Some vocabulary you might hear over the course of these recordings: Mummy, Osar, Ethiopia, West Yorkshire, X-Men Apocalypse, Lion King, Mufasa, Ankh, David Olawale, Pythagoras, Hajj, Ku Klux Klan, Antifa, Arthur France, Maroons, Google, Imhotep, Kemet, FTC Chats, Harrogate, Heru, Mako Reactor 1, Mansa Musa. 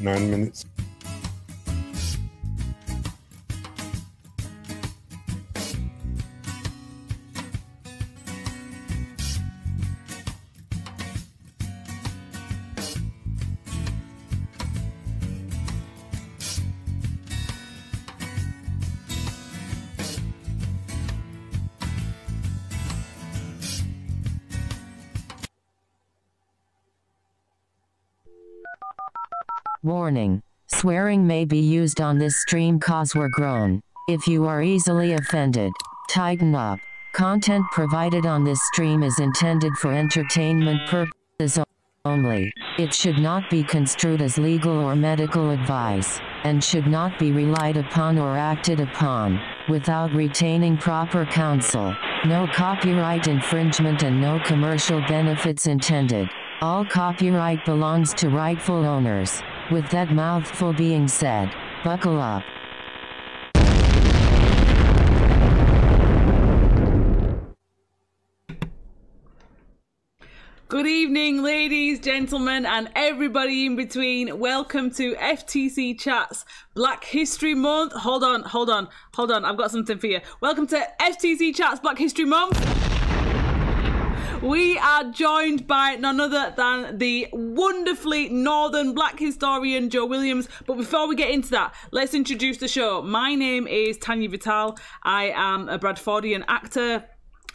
9 minutes. Warning. Swearing may be used on this stream cause we're grown. If you are easily offended, tighten up. Content provided on this stream is intended for entertainment purposes only. It should not be construed as legal or medical advice, and should not be relied upon or acted upon without retaining proper counsel. No copyright infringement and no commercial benefits intended. All copyright belongs to rightful owners. With that mouthful being said, buckle up. Good evening, ladies, gentlemen, and everybody in between. Welcome to FTC Chats Black History Month. Hold on. I've got something for you. Welcome to FTC Chats Black History Month. We are joined by none other than the wonderfully northern black historian Joe Williams. But before we get into that, let's introduce the show. My name is Tanya Vital. I am a Bradfordian actor,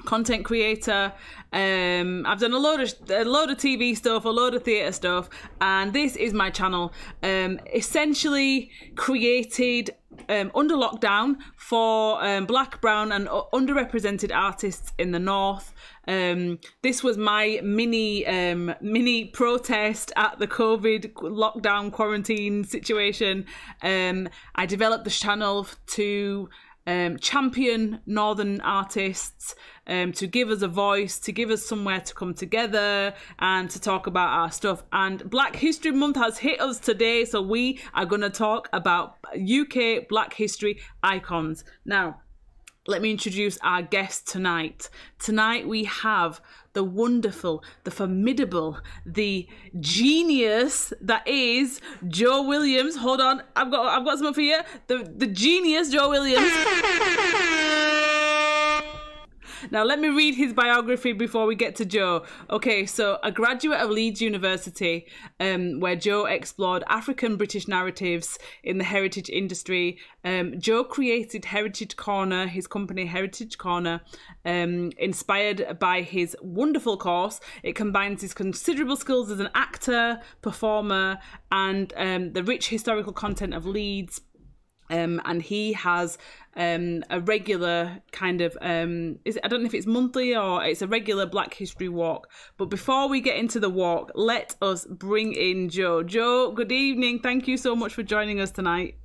content creator. I've done a load of TV stuff, a load of theatre stuff, and this is my channel. Essentially created under lockdown for black, brown and underrepresented artists in the north. This was my mini protest at the COVID lockdown quarantine situation. I developed this channel to champion northern artists, to give us a voice, to give us somewhere to come together and to talk about our stuff. And Black History Month has hit us today, so we are going to talk about UK Black History icons. Now, let me introduce our guest tonight. Tonight we have the wonderful, the formidable, the genius that is Joe Williams. Hold on, I've got something for you. The genius Joe Williams. Now let me read his biography before we get to Joe. Okay, so a graduate of Leeds University, where Joe explored African British narratives in the heritage industry. Joe created Heritage Corner, his company Heritage Corner, inspired by his wonderful course. It combines his considerable skills as an actor, performer, and the rich historical content of Leeds. And he has a regular kind of, I don't know if it's monthly or it's a regular Black History walk. But before we get into the walk, let us bring in Joe. Joe, good evening. Thank you so much for joining us tonight.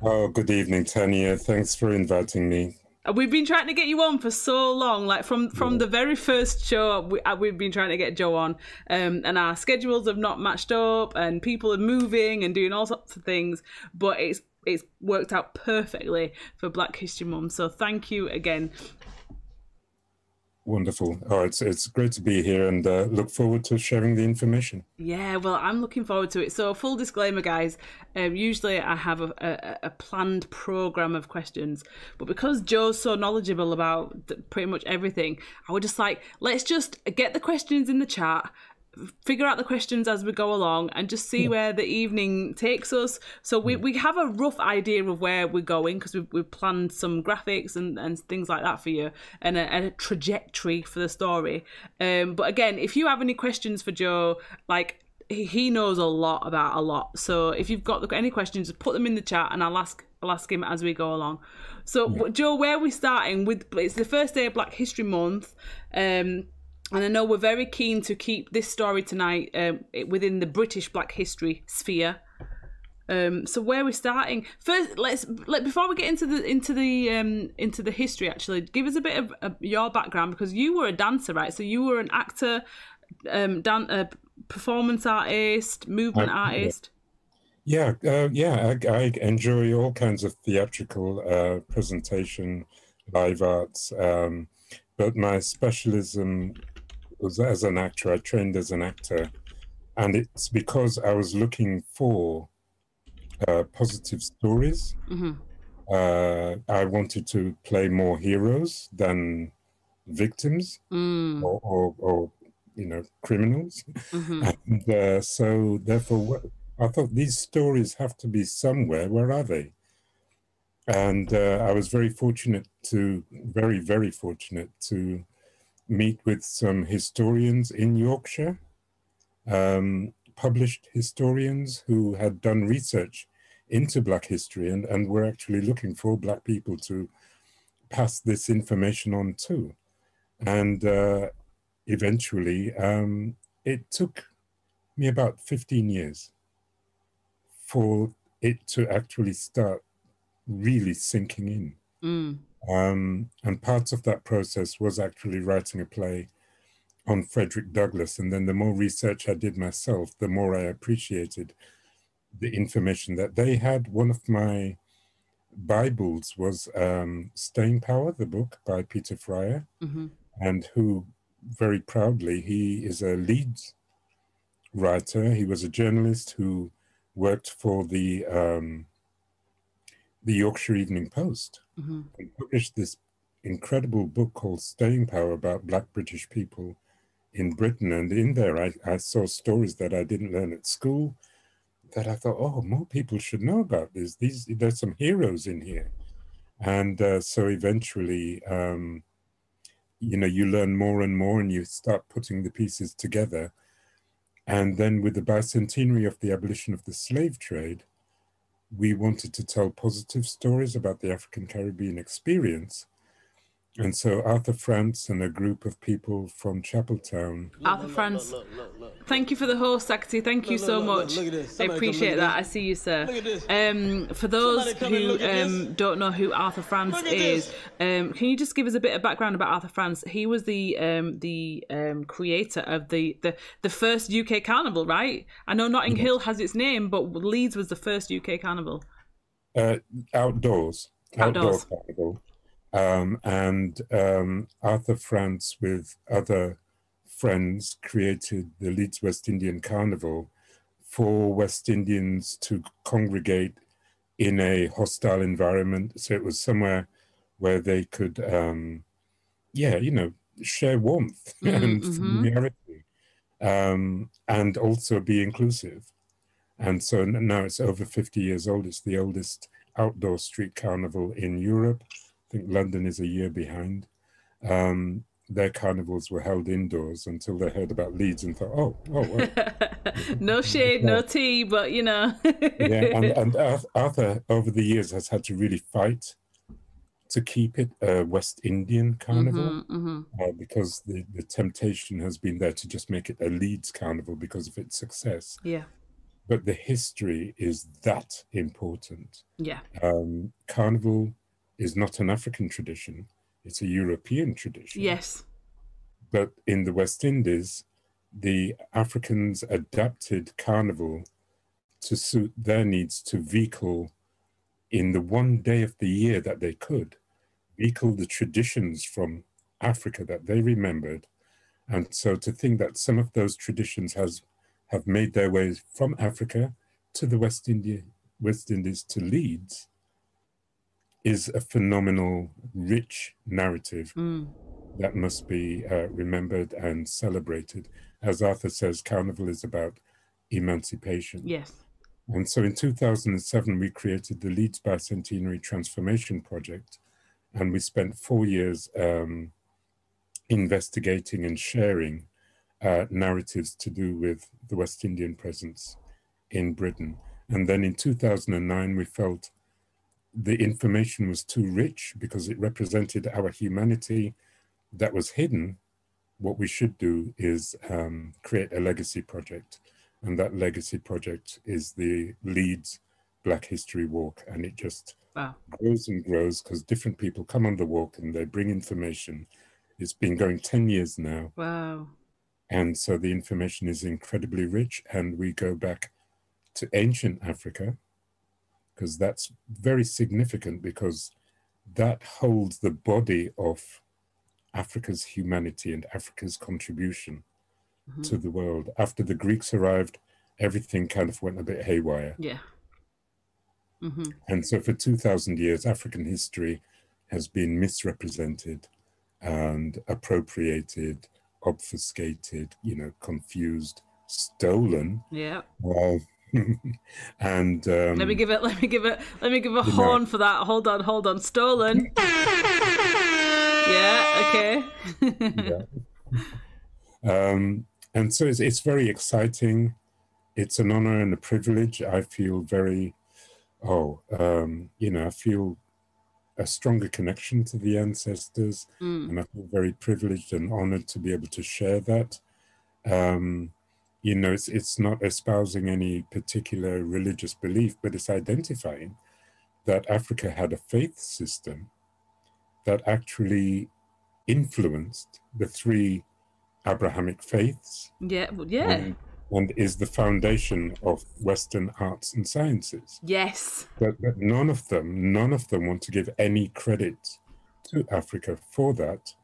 Oh, good evening, Tanya. Thanks for inviting me. We've been trying to get you on for so long, like from the very first show, we've been trying to get Joe on, and our schedules have not matched up and people are moving and doing all sorts of things, but it's worked out perfectly for Black History Month. So thank you again. Wonderful. Oh, it's great to be here and look forward to sharing the information. Yeah, well, I'm looking forward to it. So full disclaimer, guys, usually I have a planned program of questions, but because Joe's so knowledgeable about pretty much everything, I was just like, let's just get the questions in the chat, figure out the questions as we go along and just see where the evening takes us. So we have a rough idea of where we're going because we've planned some graphics and things like that for you and a trajectory for the story. But again, if you have any questions for Joe, like he knows a lot about a lot. So if you've got any questions, just put them in the chat and I'll ask him as we go along. So Joe, where are we starting with? It's the first day of Black History Month. And I know we're very keen to keep this story tonight within the British Black History sphere. So where are we starting? First, before we get into the history, actually, give us a bit of your background because you were a dancer, right? So you were an actor, performance artist, movement artist. Yeah, I enjoy all kinds of theatrical presentation, live arts. but my specialism was as an actor. I trained as an actor, and it's because I was looking for positive stories. Mm-hmm. I wanted to play more heroes than victims, or you know, criminals. Mm-hmm. And so therefore I thought these stories have to be somewhere. Where are they? And I was very fortunate to, very fortunate to meet with some historians in Yorkshire, published historians who had done research into Black history and were actually looking for Black people to pass this information on to. And eventually, it took me about 15 years for it to actually start really sinking in. Mm. And part of that process was actually writing a play on Frederick Douglass. And then the more research I did myself, the more I appreciated the information that they had. One of my Bibles was Staying Power, the book by Peter Fryer, mm-hmm. and who very proudly, he is a lead writer. He was a journalist who worked for the Yorkshire Evening Post, mm-hmm. and published this incredible book called Staying Power about Black British people in Britain. And in there, I saw stories that I didn't learn at school, that I thought, oh, more people should know about this. There's some heroes in here. And so eventually, you know, you learn more and more and you start putting the pieces together. And then with the bicentenary of the abolition of the slave trade, we wanted to tell positive stories about the African Caribbean experience. And so Arthur France and a group of people from Chapeltown. Arthur France, look. Thank you for the whole sexy. Thank you so much. I appreciate that. I see you, sir. For those who don't know who Arthur France is, can you just give us a bit of background about Arthur France? He was the creator of the first UK carnival, right? I know Notting Hill has its name, but Leeds was the first UK carnival. Outdoor carnival. Arthur France with other friends created the Leeds West Indian Carnival for West Indians to congregate in a hostile environment. So it was somewhere where they could, you know, share warmth and familiarity, and also be inclusive. And so now it's over 50 years old. It's the oldest outdoor street carnival in Europe. I think London is a year behind. Their carnivals were held indoors until they heard about Leeds and thought, oh well. No shade, no tea, but you know. Yeah, and Arthur over the years has had to really fight to keep it a West Indian carnival, because the temptation has been there to just make it a Leeds carnival because of its success. Yeah. But the history is that important. Yeah. Carnival is not an African tradition, it's a European tradition. Yes. But in the West Indies, the Africans adapted carnival to suit their needs to vehicle in the one day of the year that they could, vehicle the traditions from Africa that they remembered. And so to think that some of those traditions have made their way from Africa to the West Indies to Leeds, is a phenomenal, rich narrative that must be remembered and celebrated. As Arthur says, carnival is about emancipation. Yes. And so in 2007, we created the Leeds Bicentenary Transformation Project, and we spent 4 years investigating and sharing narratives to do with the West Indian presence in Britain. And then in 2009, we felt the information was too rich because it represented our humanity that was hidden. What we should do is create a legacy project. And that legacy project is the Leeds Black History Walk. And it just grows and grows because different people come on the walk and they bring information. It's been going 10 years now. Wow. And so the information is incredibly rich. And we go back to ancient Africa, because that's very significant, because that holds the body of Africa's humanity and Africa's contribution to the world. After the Greeks arrived, everything kind of went a bit haywire. Yeah. And so for 2,000 years, African history has been misrepresented and appropriated, obfuscated, you know, confused, stolen. Yeah. Well, and let me give a horn for that. Hold on, stolen. Yeah, okay. Yeah. And so it's very exciting. It's an honor and a privilege. I feel very, you know, I feel a stronger connection to the ancestors, and I feel very privileged and honored to be able to share that. You know, it's not espousing any particular religious belief, but it's identifying that Africa had a faith system that actually influenced the three Abrahamic faiths. Yeah, yeah. And is the foundation of Western arts and sciences. Yes. But none of them want to give any credit to Africa for that.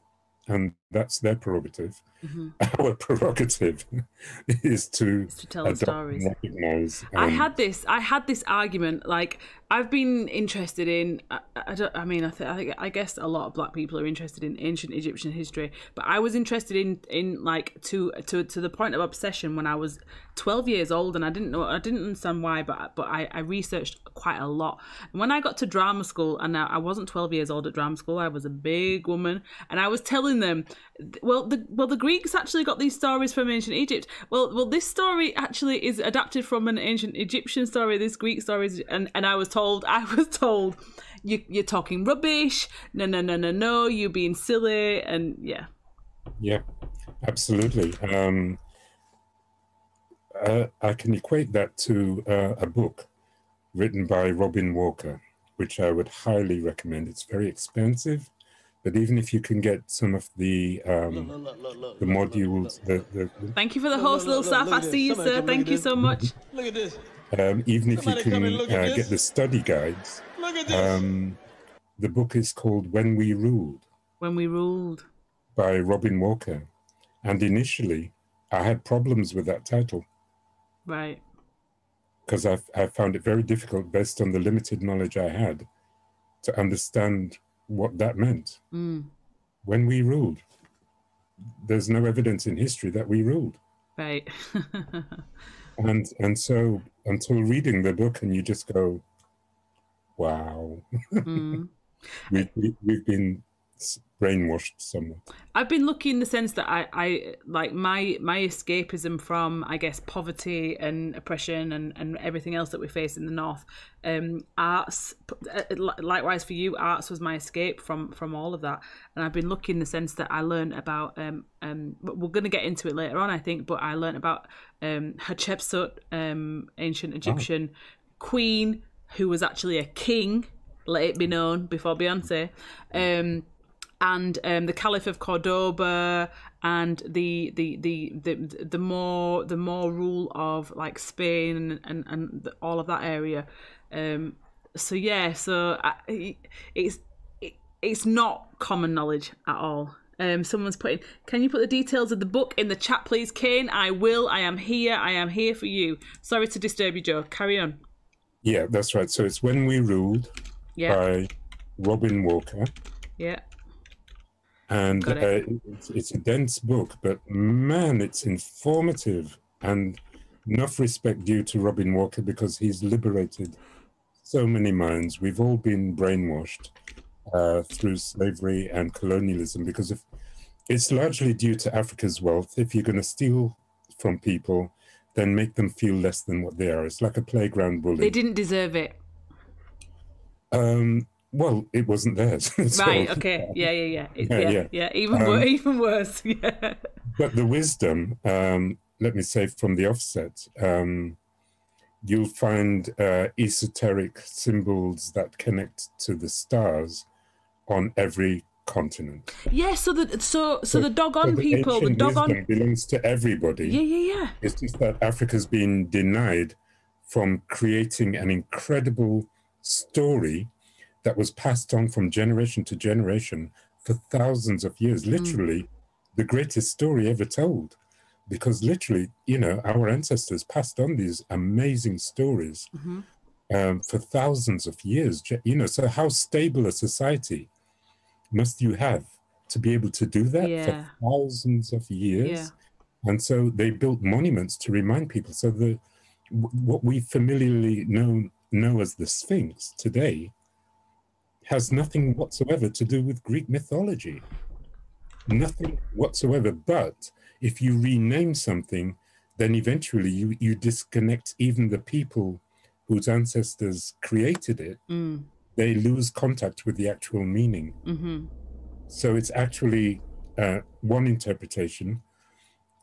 And that's their prerogative. Our prerogative is to tell the stories. I had this argument. Like, I've been interested in, I guess a lot of Black people are interested in ancient Egyptian history, but I was interested in like to the point of obsession when I was 12 years old, and I didn't understand why, but I researched quite a lot. And when I got to drama school, and I wasn't 12 years old at drama school, I was a big woman, and I was telling them, well the Greeks actually got these stories from ancient Egypt. Well this story actually is adapted from an ancient Egyptian story, this Greek story is, and I was told you're talking rubbish, no, you're being silly. And yeah, absolutely. I can equate that to a book written by Robin Walker, which I would highly recommend. It's very expensive, but even if you can get some of the modules, thank you for the host, Lil Saf. I see you, sir. Thank you so much. Look at this. Even if you can get the study guides, the book is called When We Ruled. When We Ruled. By Robin Walker. And initially, I had problems with that title. Right. Because I found it very difficult, based on the limited knowledge I had, to understand what that meant. When we ruled. There's no evidence in history that we ruled. Right. And so until reading the book, and you just go, wow. We've been brainwashed somewhat. I've been lucky in the sense that I like my escapism from, I guess, poverty and oppression and everything else that we face in the North. Arts, likewise for you, arts was my escape from all of that. And I've been lucky in the sense that I learned about, we're going to get into it later on, I think, but I learned about Hatshepsut, ancient Egyptian queen, who was actually a king, let it be known, before Beyonce. And the Caliph of Cordoba, and the more rule of like Spain and all of that area. It's not common knowledge at all. Someone's putting, can you put the details of the book in the chat, please, Kane? I will. I am here for you. Sorry to disturb you, Joe. Carry on. Yeah, that's right. So it's When We Ruled by Robin Walker. Yeah. And it's a dense book, but man, it's informative, and enough respect due to Robin Walker, because he's liberated so many minds. We've all been brainwashed through slavery and colonialism, because it's largely due to Africa's wealth. If you're going to steal from people, then make them feel less than what they are. It's like a playground bully. They didn't deserve it. Well, it wasn't theirs. So, right, okay. Yeah. Even worse. Yeah. But the wisdom, let me say from the offset, you'll find esoteric symbols that connect to the stars on every continent. Yeah, so the Dogon people, the Dogon belongs to everybody. Yeah. It's just that Africa's been denied from creating an incredible story that was passed on from generation to generation for thousands of years, literally the greatest story ever told, because literally, you know, our ancestors passed on these amazing stories for thousands of years, you know. So how stable a society must you have to be able to do that for thousands of years? And so they built monuments to remind people. So the what we familiarly know as the Sphinx today has nothing whatsoever to do with Greek mythology. Nothing whatsoever. But if you rename something, then eventually you disconnect even the people whose ancestors created it. They lose contact with the actual meaning. So it's actually one interpretation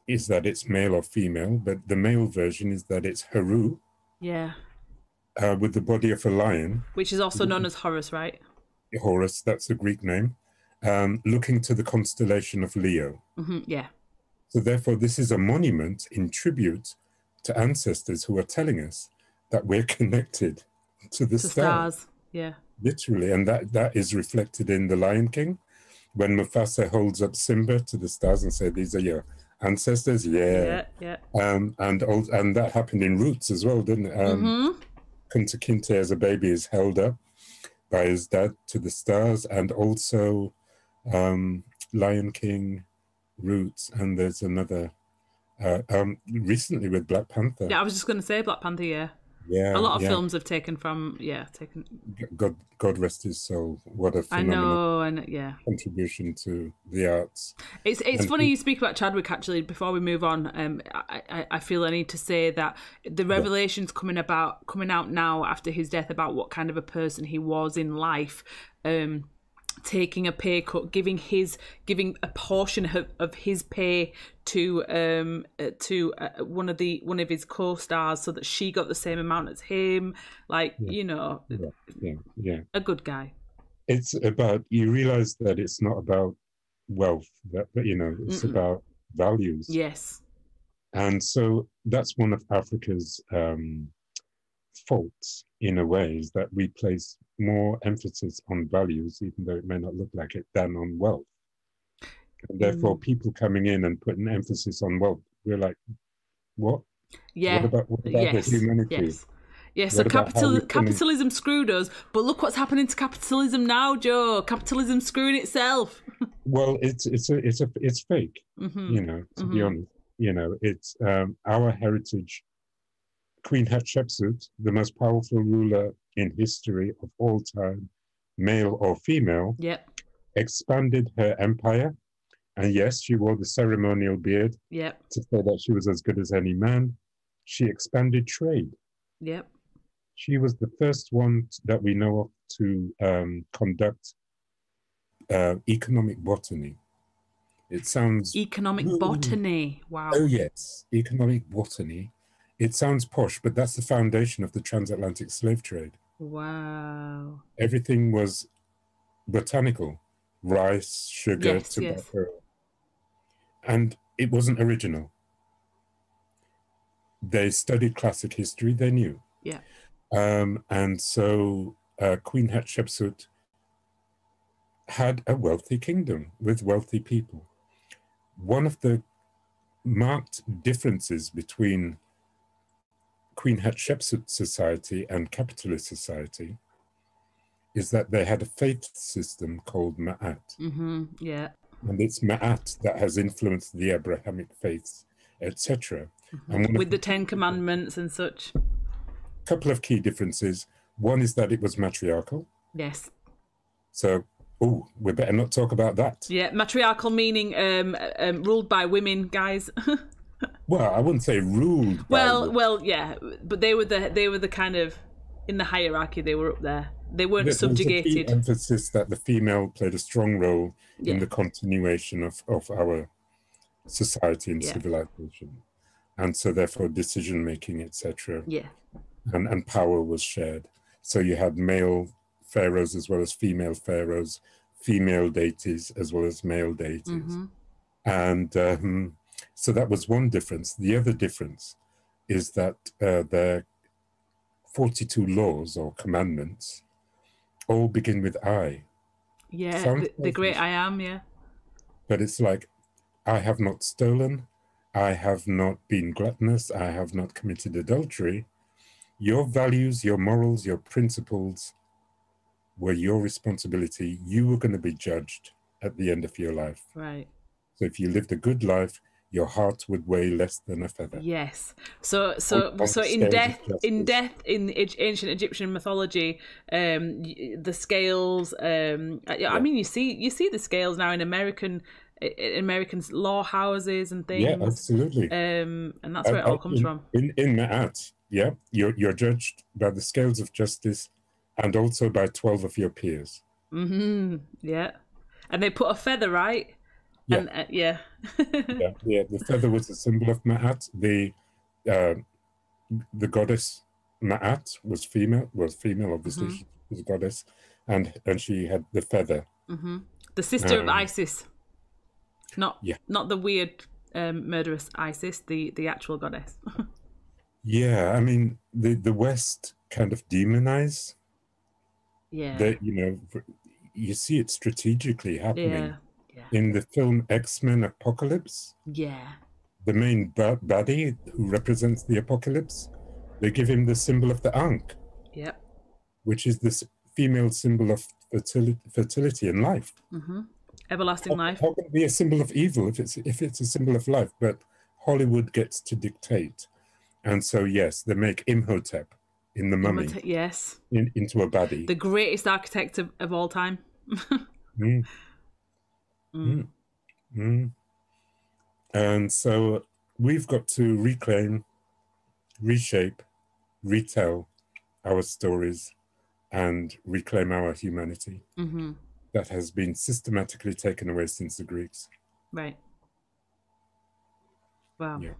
is that it's male or female, but the male version is that it's Heru. With the body of a lion. Which is also known as Horus, right? Horus, that's the Greek name. Looking to the constellation of Leo. So therefore, this is a monument in tribute to ancestors who are telling us that we're connected to the stars. Literally, and that is reflected in The Lion King, when Mufasa holds up Simba to the stars and says, these are your ancestors. And that happened in Roots as well, didn't it? Kunta Kinte as a baby is held up by his dad to the stars, and also Lion King, Roots, and there's another recently with Black Panther. I was just going to say Black Panther. A lot of films have taken from God rest his soul. What a phenomenal contribution to the arts. It's funny you speak about Chadwick. Actually, before we move on, I feel I need to say that the revelations coming out now after his death about what kind of a person he was in life, taking a pay cut, giving a portion of his pay to one of his co-stars so that she got the same amount as him, like you know, a good guy. It's about, you realize that it's not about wealth, that you know, it's about values. And so that's one of Africa's faults, in a way, is that we place more emphasis on values, even though it may not look like it, than on wealth. And therefore, people coming in and putting emphasis on wealth, we're like, what? What about the humanity? Yes, so capitalism screwed us, but look what's happening to capitalism now, Joe. Capitalism's screwing itself. Well, it's fake, you know, to be honest. You know, it's our heritage. Queen Hatshepsut, the most powerful ruler in history of all time, male or female, expanded her empire. And yes, she wore the ceremonial beard to say that she was as good as any man. She expanded trade. She was the first one that we know of to conduct economic botany. It sounds... Economic botany, wow. Oh yes, economic botany. It sounds posh, but that's the foundation of the transatlantic slave trade. Wow. Everything was botanical. Rice, sugar, tobacco. And it wasn't original. They studied classic history, they knew. And so Queen Hatshepsut had a wealthy kingdom with wealthy people. One of the marked differences between Queen Hatshepsut society and capitalist society is that they had a faith system called Ma'at. And it's Ma'at that has influenced the Abrahamic faiths, etc. With the Ten Commandments and such. A couple of key differences. One is that it was matriarchal. So, we better not talk about that. Matriarchal meaning ruled by women, guys. Well, I wouldn't say ruled. But they were the kind of, in the hierarchy, they were up there. They weren't subjugated. There's a key emphasis that the female played a strong role in the continuation of our society and civilization, and so therefore decision making, etc. And power was shared. So you had male pharaohs as well as female pharaohs, female deities as well as male deities, and. So that was one difference. The other difference is that the 42 laws or commandments all begin with I. Yeah, the great I am, yeah. But it's like, I have not stolen, I have not been gluttonous, I have not committed adultery. Your values, your morals, your principles were your responsibility. You were going to be judged at the end of your life. Right. So if you lived a good life, your heart would weigh less than a feather. Yes. So in death, in ancient Egyptian mythology, the scales. Yeah. I mean, you see the scales now in American law houses and things. Yeah, absolutely. And that's where it all comes from. In Ma'at, yeah, you're judged by the scales of justice, and also by 12 of your peers. Mm-hmm. Yeah, and they put a feather, right? Yeah. And, yeah. Yeah, yeah. The feather was a symbol of Ma'at. The goddess Ma'at was female, obviously. Mm-hmm. She was a goddess, and she had the feather. Mm-hmm. The sister of Isis, not the weird murderous Isis, the actual goddess. Yeah, I mean the West kind of demonize. Yeah. That, you know, you see it strategically happening. Yeah. Yeah. In the film X-Men Apocalypse, yeah, the main baddie who represents the apocalypse, they give him the symbol of the Ankh, yeah, which is this female symbol of fertility and life, mm-hmm. everlasting life. How can it be a symbol of evil if it's a symbol of life? But Hollywood gets to dictate, and so yes, they make Imhotep in the Mummy, yes, into a baddie, the greatest architect of all time. Mm. Mm. Mm. And so we've got to reclaim, reshape, retell our stories and reclaim our humanity, mm-hmm. that has been systematically taken away since the Greeks. Right. Wow. Yeah.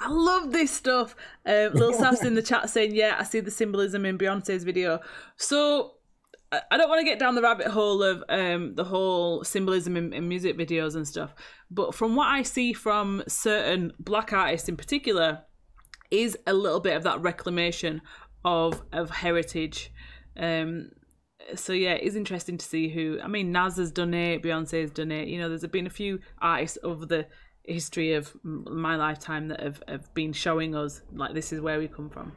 I love this stuff. Lil Sass in the chat saying, yeah, I see the symbolism in Beyonce's video. So I don't want to get down the rabbit hole of the whole symbolism in music videos and stuff, but from what I see from certain black artists in particular is a little bit of that reclamation of heritage. So yeah, it's interesting to see who, I mean, Nas has done it, Beyonce has done it. You know, there's been a few artists over the history of my lifetime that have been showing us like, this is where we come from.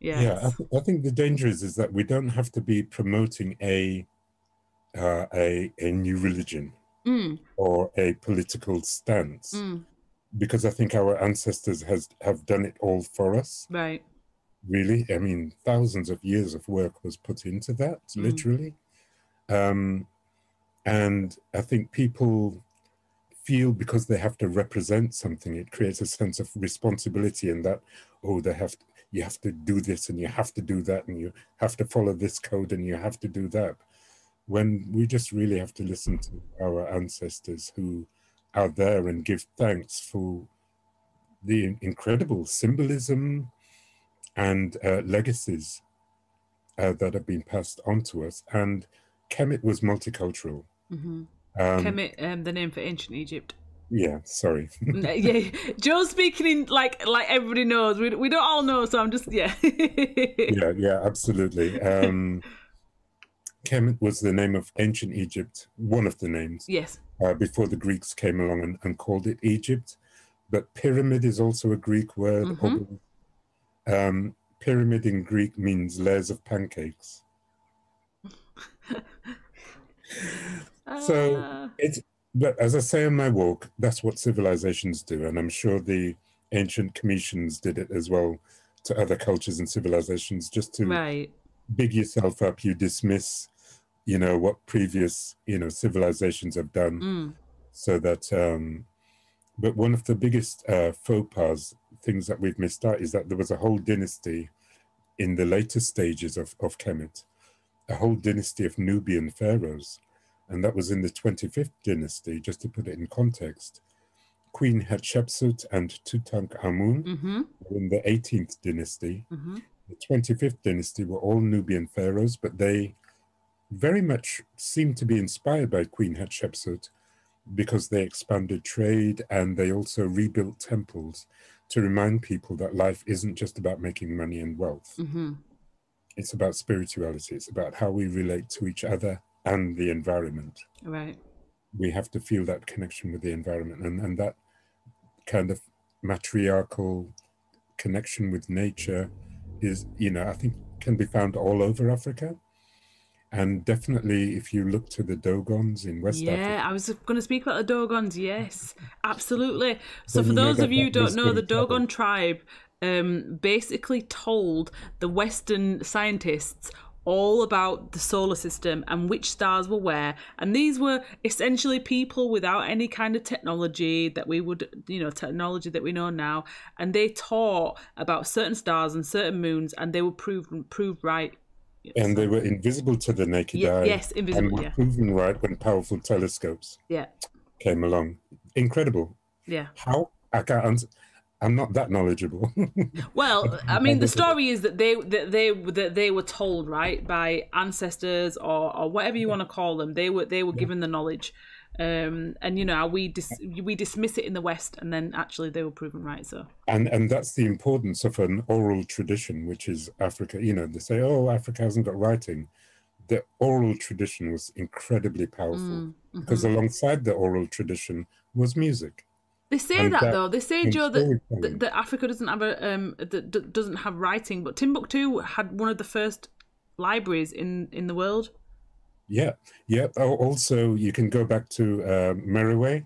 Yes. Yeah, I think the danger is that we don't have to be promoting a new religion, mm. or a political stance, mm. because I think our ancestors have done it all for us. Right. Really, I mean, thousands of years of work was put into that, mm. literally. And I think people feel because they have to represent something, it creates a sense of responsibility in that, oh, they have to, you have to do this and you have to do that and you have to follow this code and you have to do that. When we just really have to listen to our ancestors who are there and give thanks for the incredible symbolism and legacies that have been passed on to us. And Kemet was multicultural. Mm-hmm. Kemet, the name for ancient Egypt. Yeah, sorry. Yeah, Joe's speaking in like everybody knows. We don't all know, so I'm just, yeah. yeah, absolutely. Kemet was the name of ancient Egypt, one of the names. Yes. Before the Greeks came along and called it Egypt. But pyramid is also a Greek word. Mm-hmm. Pyramid in Greek means layers of pancakes. So it's... But as I say on my walk, that's what civilizations do. And I'm sure the ancient Cometians did it as well to other cultures and civilizations, just to right. big yourself up. You dismiss, you know, what previous, you know, civilizations have done, mm. so that, but one of the biggest faux pas, things that we've missed out, is that there was a whole dynasty in the later stages of Kemet, a whole dynasty of Nubian pharaohs. And that was in the 25th dynasty, just to put it in context. Queen Hatshepsut and Tutankhamun, mm-hmm. were in the 18th dynasty. Mm-hmm. The 25th dynasty were all Nubian pharaohs, but they very much seemed to be inspired by Queen Hatshepsut because they expanded trade and they also rebuilt temples to remind people that life isn't just about making money and wealth. Mm-hmm. It's about spirituality. It's about how we relate to each other. and the environment. Right. We have to feel that connection with the environment, and that kind of matriarchal connection with nature is, you know, I think can be found all over Africa. And definitely, if you look to the Dogons in West Africa. Yeah, I was going to speak about the Dogons, yes, absolutely. So for those of you who don't know, the Dogon tribe basically told the Western scientists all about the solar system and which stars were where. And these were essentially people without any kind of technology that we would, you know, technology that we know now. And they taught about certain stars and certain moons, and they were proved right. And they were invisible to the naked eye. Yes, invisible. And were proven right when powerful telescopes came along. Incredible. Yeah. How? I can't answer. I'm not that knowledgeable. Well, I mean, the story is that they were told, right, by ancestors or whatever you want to call them. They were given the knowledge, and you know, we dismiss it in the West, and then actually they were proven right. So and that's the importance of an oral tradition, which is Africa. You know, they say, oh, Africa hasn't got writing. The oral tradition was incredibly powerful because alongside the oral tradition was music. They say that though. They say, Joe, that Africa doesn't have a doesn't have writing, but Timbuktu had one of the first libraries in the world. Yeah, yeah. Also, you can go back to Meroe,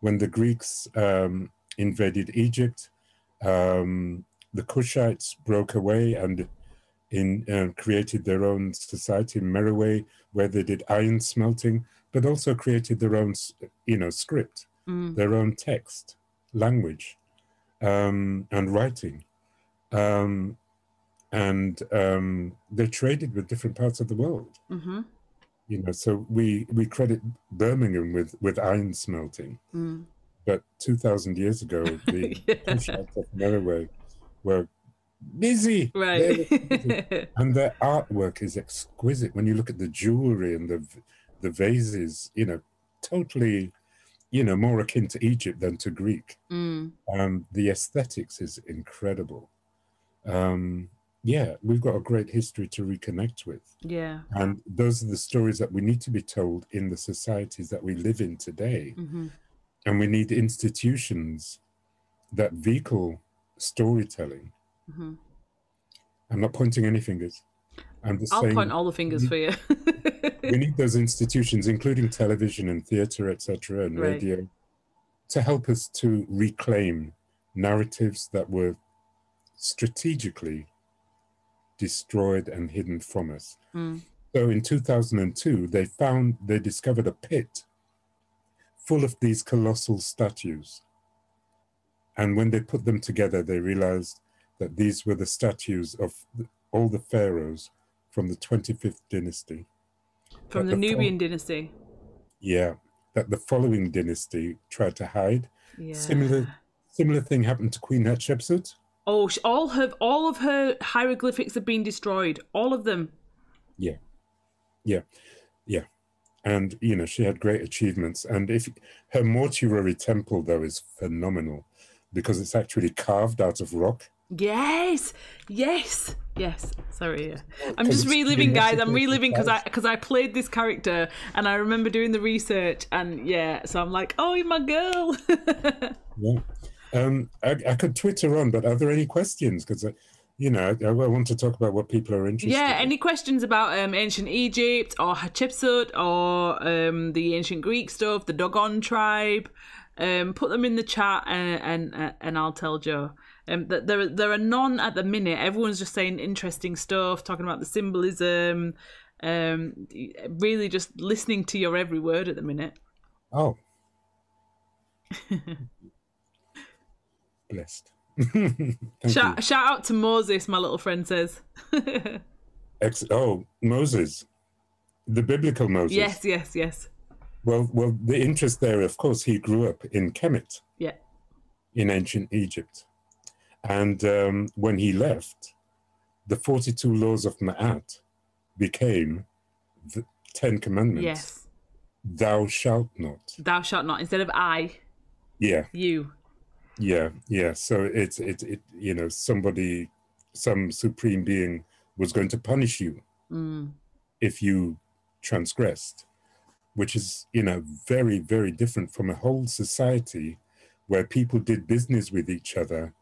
when the Greeks invaded Egypt. The Kushites broke away and created their own society in Meroe, where they did iron smelting, but also created their own, you know, script. Their own text, language, and writing. They traded with different parts of the world. You know, so we credit Birmingham with iron smelting. But 2,000 years ago, the Kushites of Meroe were busy. Right. And their artwork is exquisite. When you look at the jewelry and the vases, you know, totally... you know, more akin to Egypt than to Greek. The aesthetics is incredible. Yeah, we've got a great history to reconnect with. Yeah. And those are the stories that we need to be told in the societies that we live in today. And we need institutions that vehicle storytelling. I'm not pointing any fingers. I'm just saying, I'll point all the fingers for you. We need those institutions, including television and theatre, etc., and radio, to help us to reclaim narratives that were strategically destroyed and hidden from us. So in 2002, they discovered a pit full of these colossal statues. And when they put them together, they realized that these were the statues of all the pharaohs from the 25th dynasty. From the Nubian dynasty. Yeah, that the following dynasty tried to hide. Yeah. Similar thing happened to Queen Hatshepsut. Oh, all of her hieroglyphics have been destroyed. All of them. Yeah, yeah, yeah. And, you know, she had great achievements. And if her mortuary temple, though, is phenomenal because it's actually carved out of rock. Yes, yes, yes. Sorry, yeah. I'm just reliving, guys. I'm reliving because I played this character and I remember doing the research and yeah. So I'm like, oh, my girl. Yeah. I could Twitter on, but are there any questions? Because you know, I want to talk about what people are interested. Yeah. Any questions about ancient Egypt or Hatshepsut or the ancient Greek stuff, the Dogon tribe? Put them in the chat and I'll tell Joe. There are none at the minute. Everyone's just saying interesting stuff, talking about the symbolism, really just listening to your every word at the minute. Oh. Blessed. Shout out to Moses, my little friend says. Oh, Moses. The biblical Moses. Yes, yes, yes. Well, the interest there, of course, he grew up in Kemet. Yeah. In ancient Egypt. And when he left, the 42 laws of Ma'at became the 10 commandments. Yes. Thou shalt not. Thou shalt not. Instead of I. Yeah. You. Yeah, yeah. So it you know, somebody, some supreme being was going to punish you if you transgressed, which is, you know, very, very different from a whole society where people did business with each other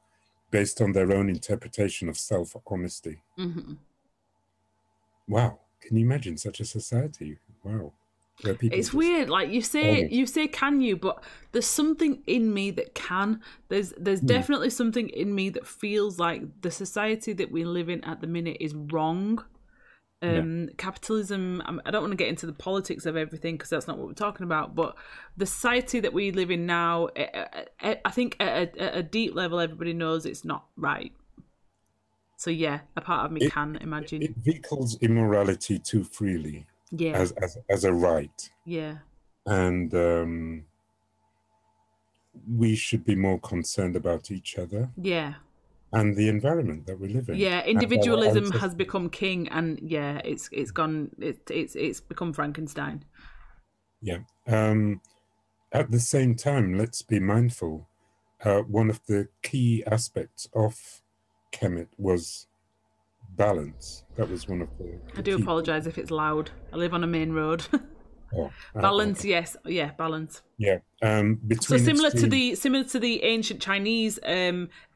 based on their own interpretation of self-honesty. Mm-hmm. Wow. Can you imagine such a society? Wow. It's weird, like you say can you, but there's something in me that can. There's definitely something in me that feels like the society that we live in at the minute is wrong. Capitalism, I don't want to get into the politics of everything because that's not what we're talking about, but the society that we live in now, I think at a deep level everybody knows it's not right. So yeah, a part of me can imagine. It vehicles immorality too freely. Yeah. As a right. Yeah. And we should be more concerned about each other. Yeah. And the environment that we live in. Yeah, individualism has become king, and yeah, it's become Frankenstein. Yeah. At the same time, let's be mindful. One of the key aspects of Kemet was balance. That was one of the I do apologize if it's loud. I live on a main road. Balance, yes, yeah, balance. Yeah. So similar to the ancient Chinese,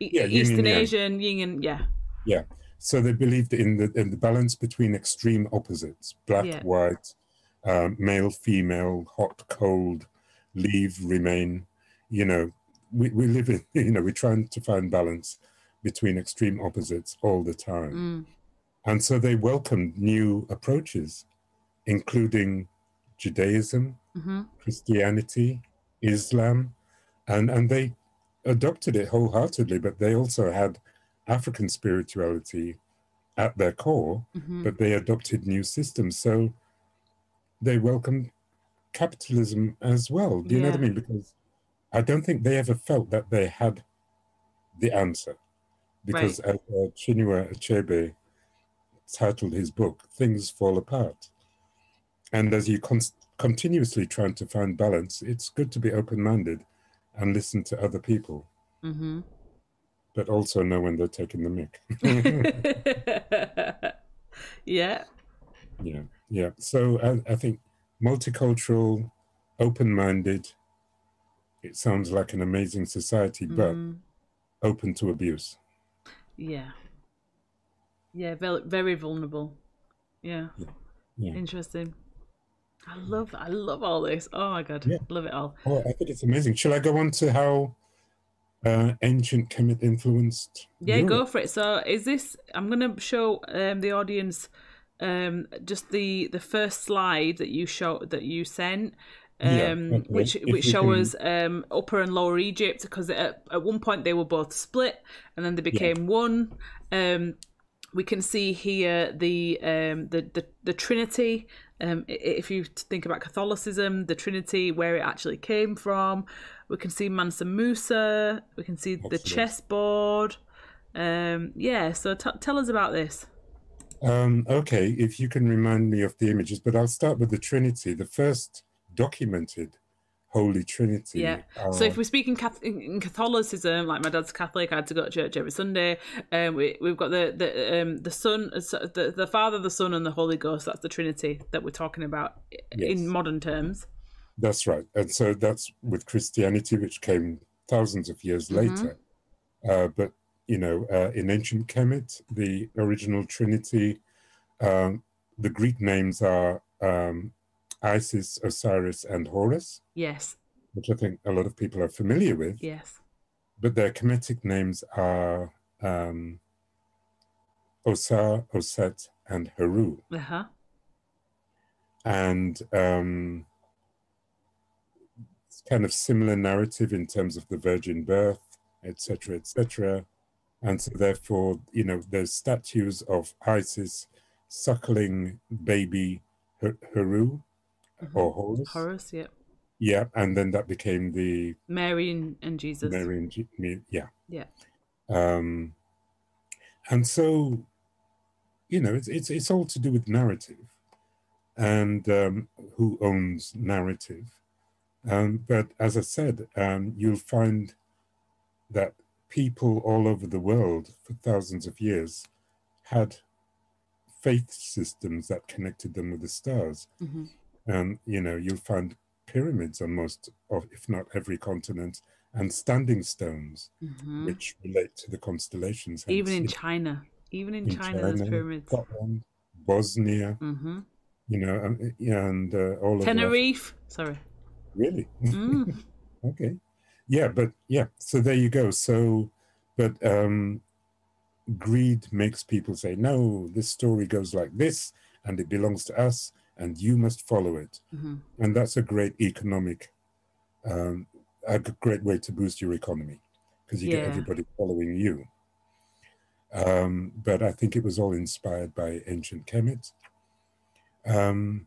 Eastern Asian yin and yang. Yeah. So they believed in the balance between extreme opposites: black, white, male, female, hot, cold, leave, remain. You know, we live in, you know, we're trying to find balance between extreme opposites all the time. And so they welcomed new approaches, including Judaism, Christianity, Islam, and they adopted it wholeheartedly, but they also had African spirituality at their core, but they adopted new systems. So they welcomed capitalism as well. Do you know what I mean? Because I don't think they ever felt that they had the answer. Because as Chinua Achebe titled his book, things fall apart. And as you continuously trying to find balance, it's good to be open-minded and listen to other people. But also know when they're taking the mick. Yeah. So I think multicultural, open-minded, it sounds like an amazing society, but open to abuse. Yeah, very, very vulnerable. Yeah. Interesting. I love all this. Oh my God, love it all. Oh, I think it's amazing. Shall I go on to how ancient Kemet influenced? Yeah, Europe? Go for it. So is this, I'm going to show the audience just the first slide that you sent. Which show us Upper and Lower Egypt, because at one point they were both split and then they became one. We can see here the Trinity. If you think about Catholicism, the Trinity, where it actually came from. We can see Mansa Musa. We can see the chessboard. So tell us about this. Okay, if you can remind me of the images, but I'll start with the Trinity. The first documented Holy Trinity. So if we're speaking in Catholicism, like my dad's Catholic, I had to go to church every Sunday. We've got the Son, the Father, the Son, and the Holy Ghost. That's the Trinity that we're talking about in modern terms. That's right, and so that's with Christianity, which came thousands of years later. But you know, in ancient Kemet, the original Trinity, the Greek names are Isis, Osiris, and Horus. Yes. Which I think a lot of people are familiar with. Yes. But their Kemetic names are Osar, Osset, and Heru. And it's kind of similar narrative in terms of the virgin birth, etc., etc. And so therefore, you know, there's statues of Isis suckling baby Heru. Or Horus. Horus, yeah. Yeah, and then that became the Mary and Jesus. Mary and yeah. And so, you know, it's all to do with narrative, and who owns narrative. But as I said, you'll find that people all over the world for thousands of years had faith systems that connected them with the stars. Mm-hmm. And, you know, you'll find pyramids on most of, if not every continent, and standing stones, mm-hmm. which relate to the constellations. Even in China. Even in China, China, there's pyramids. Scotland, Bosnia, mm-hmm. you know, and all Tenerife. Of sorry. Really? Mm. Okay. Yeah, but yeah, so there you go. So, but greed makes people say, no, this story goes like this, and it belongs to us, and you must follow it. Mm-hmm. And that's a great economic, a great way to boost your economy, because you yeah. get everybody following you. But I think it was all inspired by ancient Kemet. And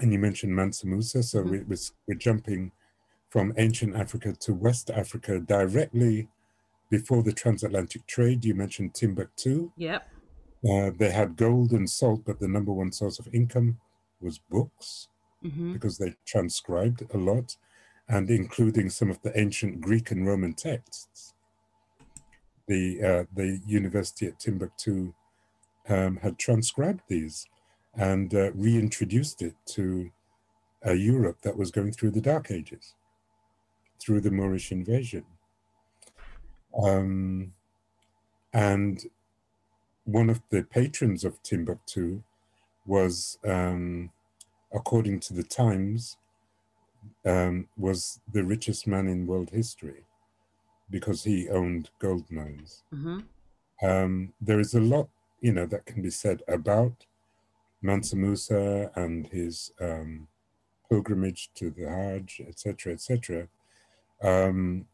you mentioned Mansa Musa, so mm-hmm. we're jumping from ancient Africa to West Africa directly before the transatlantic trade. You mentioned Timbuktu. Yep. They had gold and salt, but the number one source of income was books, mm-hmm. because they transcribed a lot, and including some of the ancient Greek and Roman texts. The university at Timbuktu had transcribed these and reintroduced it to a Europe that was going through the Dark Ages, through the Moorish invasion. And one of the patrons of Timbuktu was, according to the Times, was the richest man in world history, because he owned gold mines. Mm-hmm. There is a lot, you know, that can be said about Mansa Musa and his pilgrimage to the Hajj, etc., and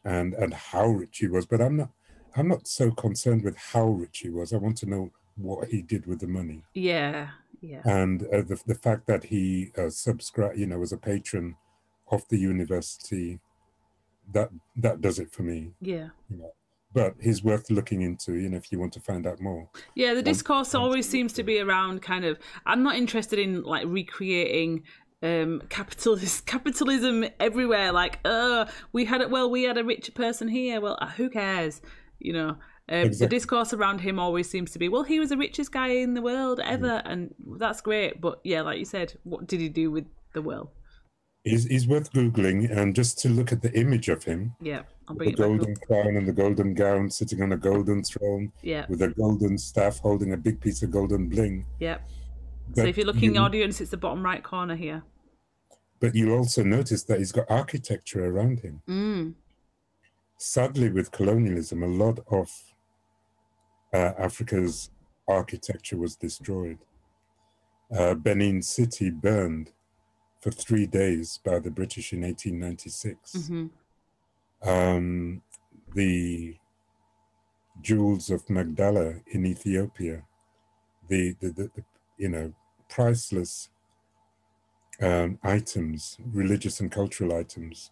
how rich he was. But I'm not so concerned with how rich he was. I want to know what he did with the money. Yeah, yeah. And the fact that he subscribed, you know, was a patron of the university. That does it for me. Yeah. You know, but he's worth looking into, you know, if you want to find out more. Yeah, the discourse always seems to be around kind of, I'm not interested in like recreating capitalism everywhere. Like, we had a richer person here. Well, who cares? You know, exactly. The discourse around him always seems to be, well, he was the richest guy in the world ever, yeah. and that's great. But yeah, like you said, what did he do with the world? Is worth Googling, and just to look at the image of him. Yeah, I'll bring the golden crown and the golden gown, sitting on a golden throne, yeah. with a golden staff, holding a big piece of golden bling. Yeah. But so if you're looking, audience, it's the bottom right corner here. But you'll also notice that he's got architecture around him. Mm. Sadly, with colonialism, a lot of Africa's architecture was destroyed. Benin City burned for 3 days by the British in 1896. Mm-hmm. The jewels of Magdala in Ethiopia, the you know, priceless items, religious and cultural items,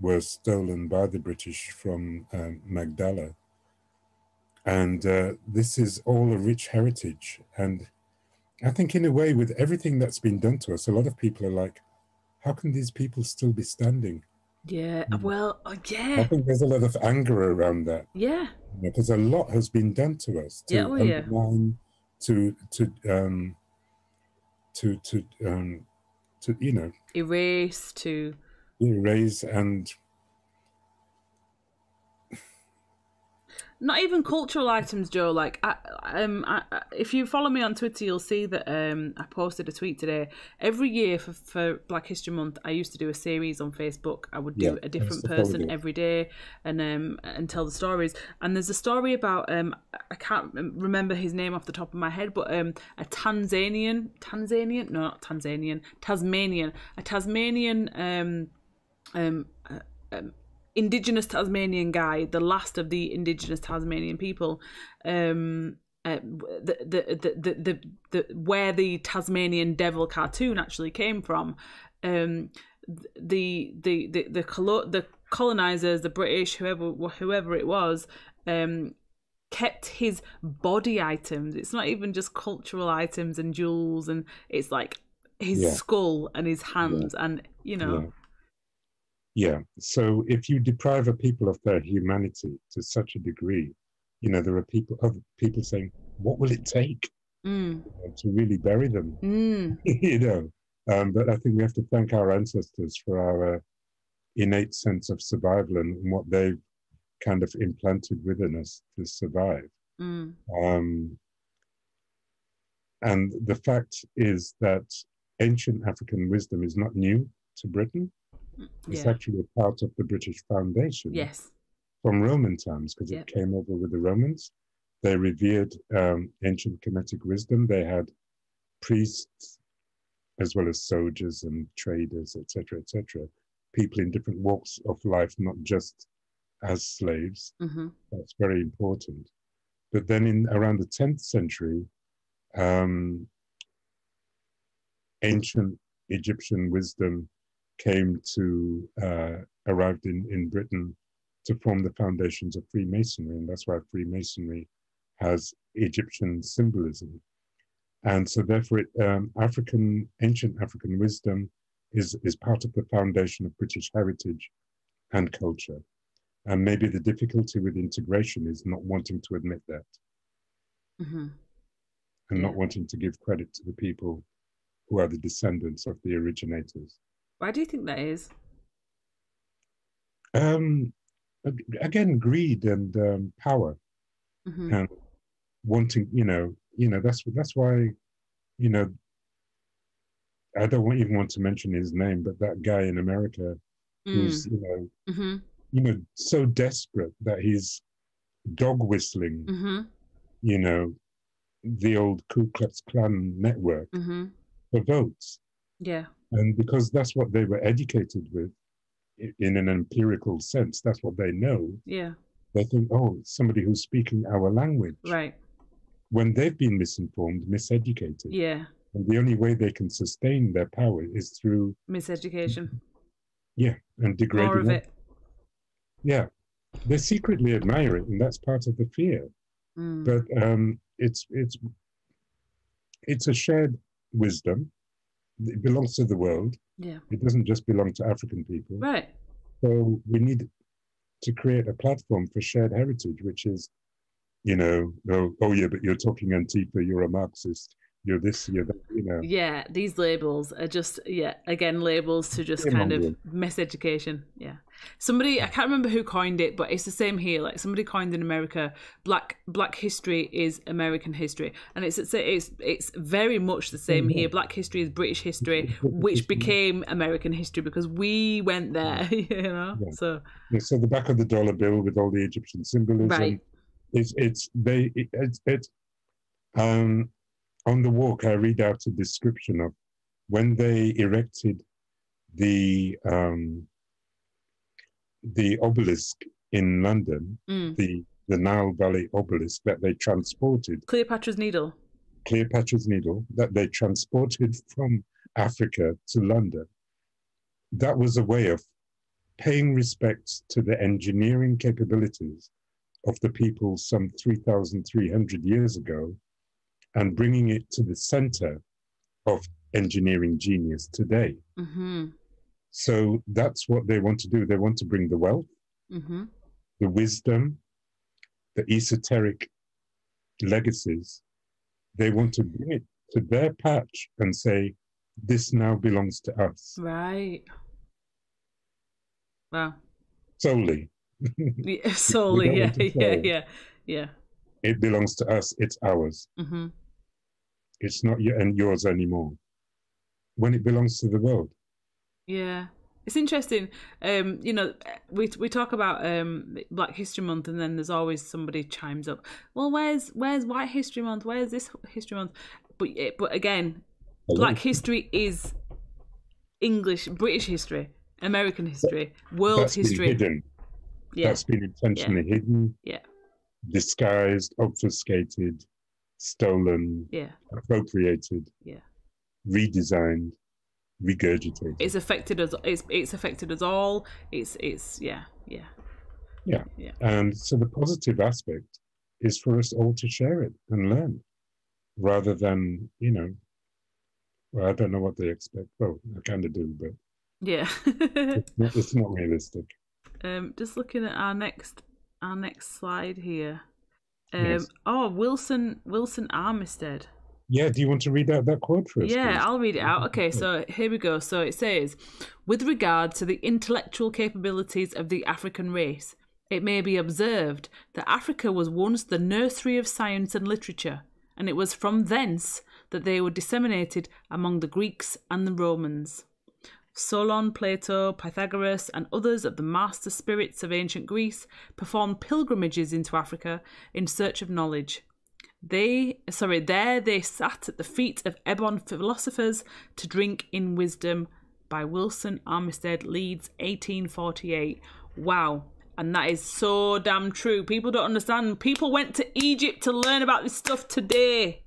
were stolen by the British from Magdala, and this is all a rich heritage. And I think in a way, with everything that's been done to us, a lot of people are like, how can these people still be standing? Yeah, well, yeah. I think there's a lot of anger around that. Yeah. Because a lot has been done to us. To undermine, to you know. Erase, to. Erase and. Not even cultural items, Joe. Like, if you follow me on Twitter, you'll see that I posted a tweet today. Every year for Black History Month, I used to do a series on Facebook. I would do a different person every day and tell the stories. And there's a story about, I can't remember his name off the top of my head, but a Tasmanian Indigenous Tasmanian guy, the last of the Indigenous Tasmanian people, where the Tasmanian Devil cartoon actually came from. The colonizers, the British, whoever it was, kept his body items. It's not even just cultural items and jewels, and it's like his skull and his hands, and you know. Yeah. Yeah, so if you deprive a people of their humanity to such a degree, you know, there are people, other people saying, what will it take to really bury them, you know. But I think we have to thank our ancestors for our innate sense of survival and what they've kind of implanted within us to survive. And the fact is that ancient African wisdom is not new to Britain. It's actually a part of the British foundation from Roman times, because it came over with the Romans. They revered ancient Kemetic wisdom. They had priests as well as soldiers and traders, etc., etc., people in different walks of life, not just as slaves. That's very important. But then in around the 10th century, ancient Egyptian wisdom came to, arrived in Britain to form the foundations of Freemasonry, and that's why Freemasonry has Egyptian symbolism. And so therefore it, ancient African wisdom is part of the foundation of British heritage and culture. And maybe the difficulty with integration is not wanting to admit that. And not wanting to give credit to the people who are the descendants of the originators. Why do you think that is? Again, greed and power, and wanting, you know, that's why, you know, I don't even want to mention his name, but that guy in America who's, you know, so desperate that he's dog whistling, you know, the old Ku Klux Klan network for votes. And because that's what they were educated with in an empirical sense, that's what they know. They think, oh, it's somebody who's speaking our language. When they've been misinformed, miseducated. And the only way they can sustain their power is through miseducation. And degrading. More of it. They secretly admire it, and that's part of the fear. But it's a shared wisdom. It belongs to the world. It doesn't just belong to African people. So we need to create a platform for shared heritage, which is, you know, oh yeah, but you're talking Antifa, you're a Marxist, you're this, you're that, you know. These labels are just, again, labels to just kind of miseducation. Somebody, I can't remember who coined it, but it's the same here. Like somebody coined in America, black history is American history. And it's very much the same here. Black history is British history, which became American history because we went there, you know. So the back of the dollar bill with all the Egyptian symbolism, on the walk, I read out a description of when they erected the obelisk in London, the Nile Valley obelisk that they transported. Cleopatra's Needle. Cleopatra's Needle, that they transported from Africa to London. That was a way of paying respect to the engineering capabilities of the people some 3,300 years ago, and bringing it to the center of engineering genius today. So that's what they want to do. They want to bring the wealth, the wisdom, the esoteric legacies. They want to bring it to their patch and say, this now belongs to us. Wow. Solely. Solely, yeah. It belongs to us, it's ours. It's not yours anymore. When it belongs to the world. It's interesting. You know, we talk about Black History Month, and then there's always somebody chimes up, well, where's White History Month? Where's this History Month? But again, Black history is English, British history, American history, world history. That's been hidden. That's been intentionally hidden. Disguised, obfuscated, stolen, appropriated, redesigned, regurgitated. It's affected us. It's affected us all. It's And so the positive aspect is for us all to share it and learn, rather than, you know, well, I don't know what they expect. Well, I kind of do, but it's not realistic. Just looking at our next slide here. Wilson Armistead. Yeah, do you want to read out that quote for us? Yeah, please? I'll read it out. Okay, so here we go. So it says, with regard to the intellectual capabilities of the African race, it may be observed that Africa was once the nursery of science and literature, and it was from thence that they were disseminated among the Greeks and the Romans. Solon, Plato, Pythagoras, and others of the master spirits of ancient Greece performed pilgrimages into Africa in search of knowledge. There they sat at the feet of ebon philosophers to drink in wisdom, by Wilson Armistead, Leeds, 1848. Wow. And that is so damn true. People don't understand. People went to Egypt to learn about this stuff today.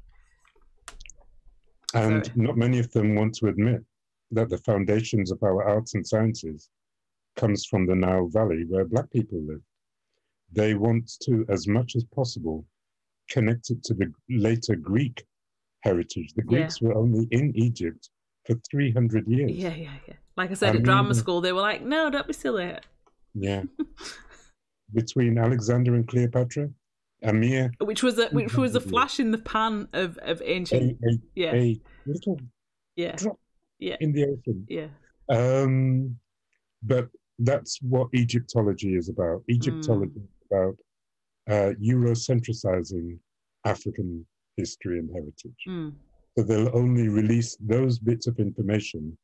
And not many of them want to admit that the foundations of our arts and sciences comes from the Nile Valley where Black people live. They want to, as much as possible, connect it to the later Greek heritage. The Greeks were only in Egypt for 300 years. Yeah, yeah, yeah. Like I said, at drama school, they were like, no, don't be silly. Yeah. Between Alexander and Cleopatra, Amir, which was a flash in the pan of ancient, a little drop in the ocean. Yeah. But that's what Egyptology is about. Egyptology is about Eurocentricizing African history and heritage. So they'll only release those bits of information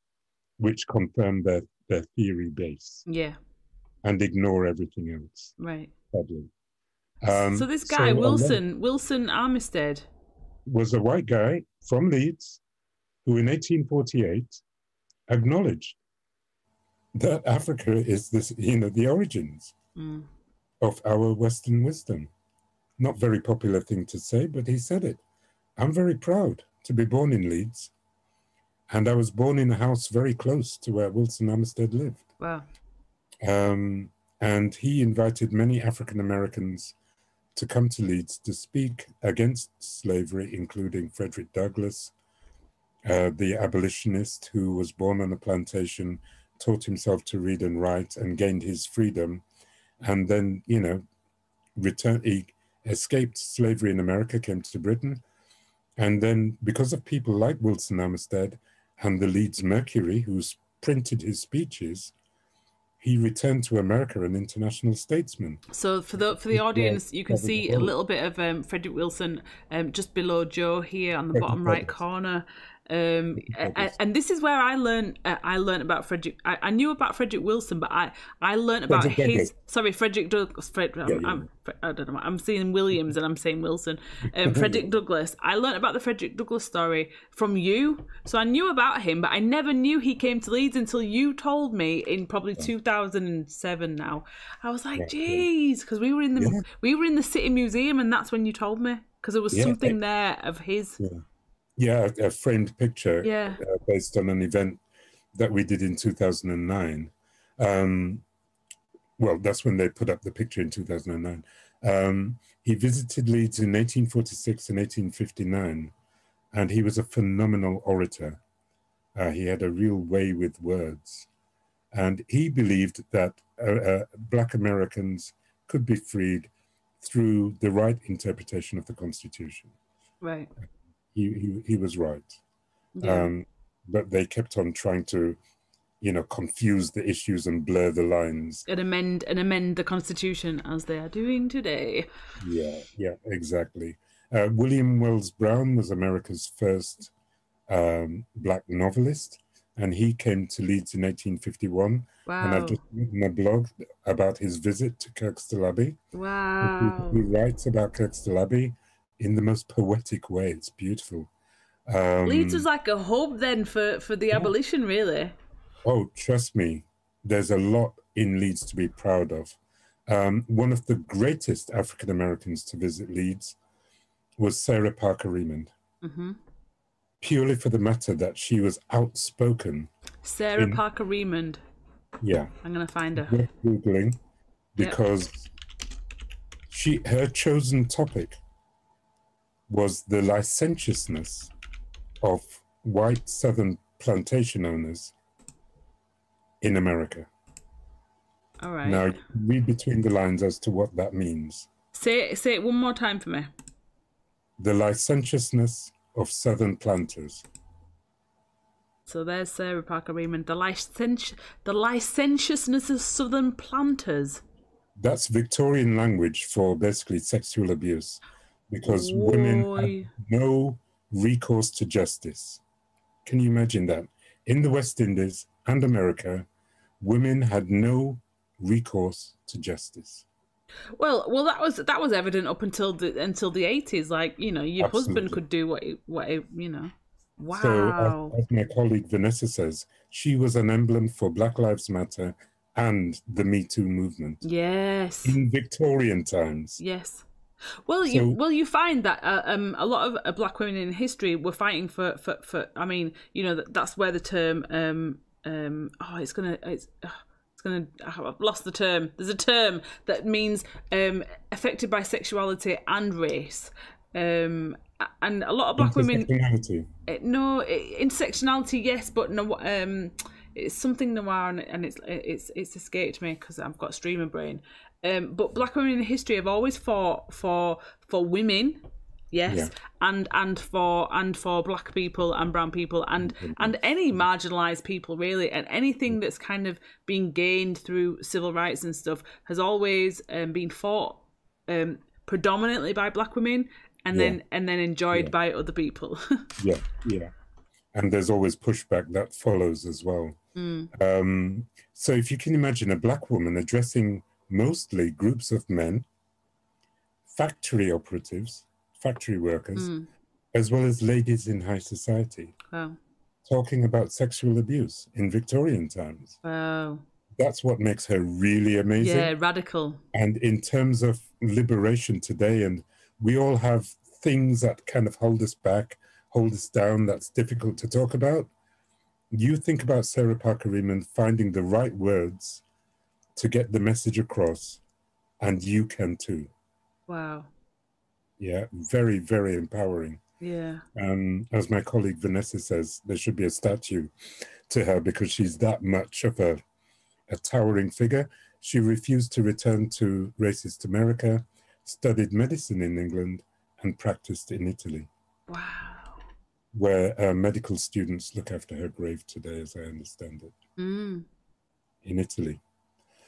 which confirm their theory base. Yeah. And ignore everything else. Right. Sadly. So this guy, Wilson Armistead, was a white guy from Leeds who in 1848 acknowledged that Africa is this, you know, the origins of our Western wisdom. Not very popular thing to say, but he said it. I'm very proud to be born in Leeds. And I was born in a house very close to where Wilson Armistead lived. Wow. And he invited many African Americans to come to Leeds to speak against slavery, including Frederick Douglass, the abolitionist who was born on a plantation, taught himself to read and write and gained his freedom. And then, you know, he escaped slavery in America, came to Britain. And then because of people like Wilson Armistead and the Leeds Mercury, who's printed his speeches, he returned to America an international statesman. So for the audience, you can see a little bit of Frederick Wilson just below Joe here on the bottom right corner. And this is where I learned about Frederick. I knew about Frederick Wilson, but I learned about Frederick Douglass. I don't know. I'm seeing Williams and I'm saying Wilson. Frederick Douglass. I learned about the Frederick Douglass story from you. So I knew about him, but I never knew he came to Leeds until you told me in probably 2007. Now I was like, geez, because we were in the City Museum, and that's when you told me because there was something there of his. Yeah. Yeah, a framed picture based on an event that we did in 2009. Well, that's when they put up the picture in 2009. He visited Leeds in 1846 and 1859, and he was a phenomenal orator. He had a real way with words. And he believed that Black Americans could be freed through the right interpretation of the Constitution. Right. He was right, but they kept on trying to, you know, confuse the issues and blur the lines and amend the Constitution as they are doing today. Yeah, yeah, exactly. William Wells Brown was America's first Black novelist, and he came to Leeds in 1851. Wow. And I've just written a blog about his visit to Kirkstall Abbey. Wow. He writes about Kirkstall Abbey in the most poetic way. It's beautiful. Leeds was like a hub then for the abolition, really. Oh, trust me. There's a lot in Leeds to be proud of. One of the greatest African Americans to visit Leeds was Sarah Parker Remond. Purely for the matter that she was outspoken. Sarah Parker Remond. Yeah. I'm going to find her. We're Googling because her chosen topic was the licentiousness of white southern plantation owners in America. All right. Now, read between the lines as to what that means. Say it one more time for me. The licentiousness of southern planters. So there's Sarah Parker Remond, the licentiousness of southern planters. That's Victorian language for basically sexual abuse, because women had no recourse to justice. Can you imagine that? In the West Indies and America, women had no recourse to justice. Well, that was evident up until the 80s. Like, you know, your husband could do what he, you know. Wow. So, as my colleague Vanessa says, she was an emblem for Black Lives Matter and the Me Too movement. Yes. In Victorian times. Yes. Well, so, you find that a lot of Black women in history were fighting for I mean, you know, that's where the term I've lost the term. There's a term that means affected by sexuality and race, and a lot of Black women. No, intersectionality, yes, but no. It's something noir, and it's escaped me because I've got streamer brain. But Black women in history have always fought for women, yes, yeah. and for Black people and brown people and any marginalised people really, and anything that's kind of been gained through civil rights and stuff has always been fought predominantly by Black women, and yeah. then enjoyed yeah. by other people. Yeah, yeah. And there's always pushback that follows as well. Mm. So if you can imagine a Black woman addressing mostly groups of men, factory operatives, factory workers, as well as ladies in high society. Wow. Talking about sexual abuse in Victorian times. Wow. That's what makes her really amazing. Yeah, radical. And in terms of liberation today, and we all have things that kind of hold us back, hold us down, that's difficult to talk about. You think about Sarah Parker Remond finding the right words to get the message across, and you can too. Wow. Yeah, very, very empowering. Yeah. As my colleague Vanessa says, there should be a statue to her because she's that much of a towering figure. She refused to return to racist America, studied medicine in England, and practiced in Italy. Wow. Where medical students look after her grave today, as I understand it, in Italy.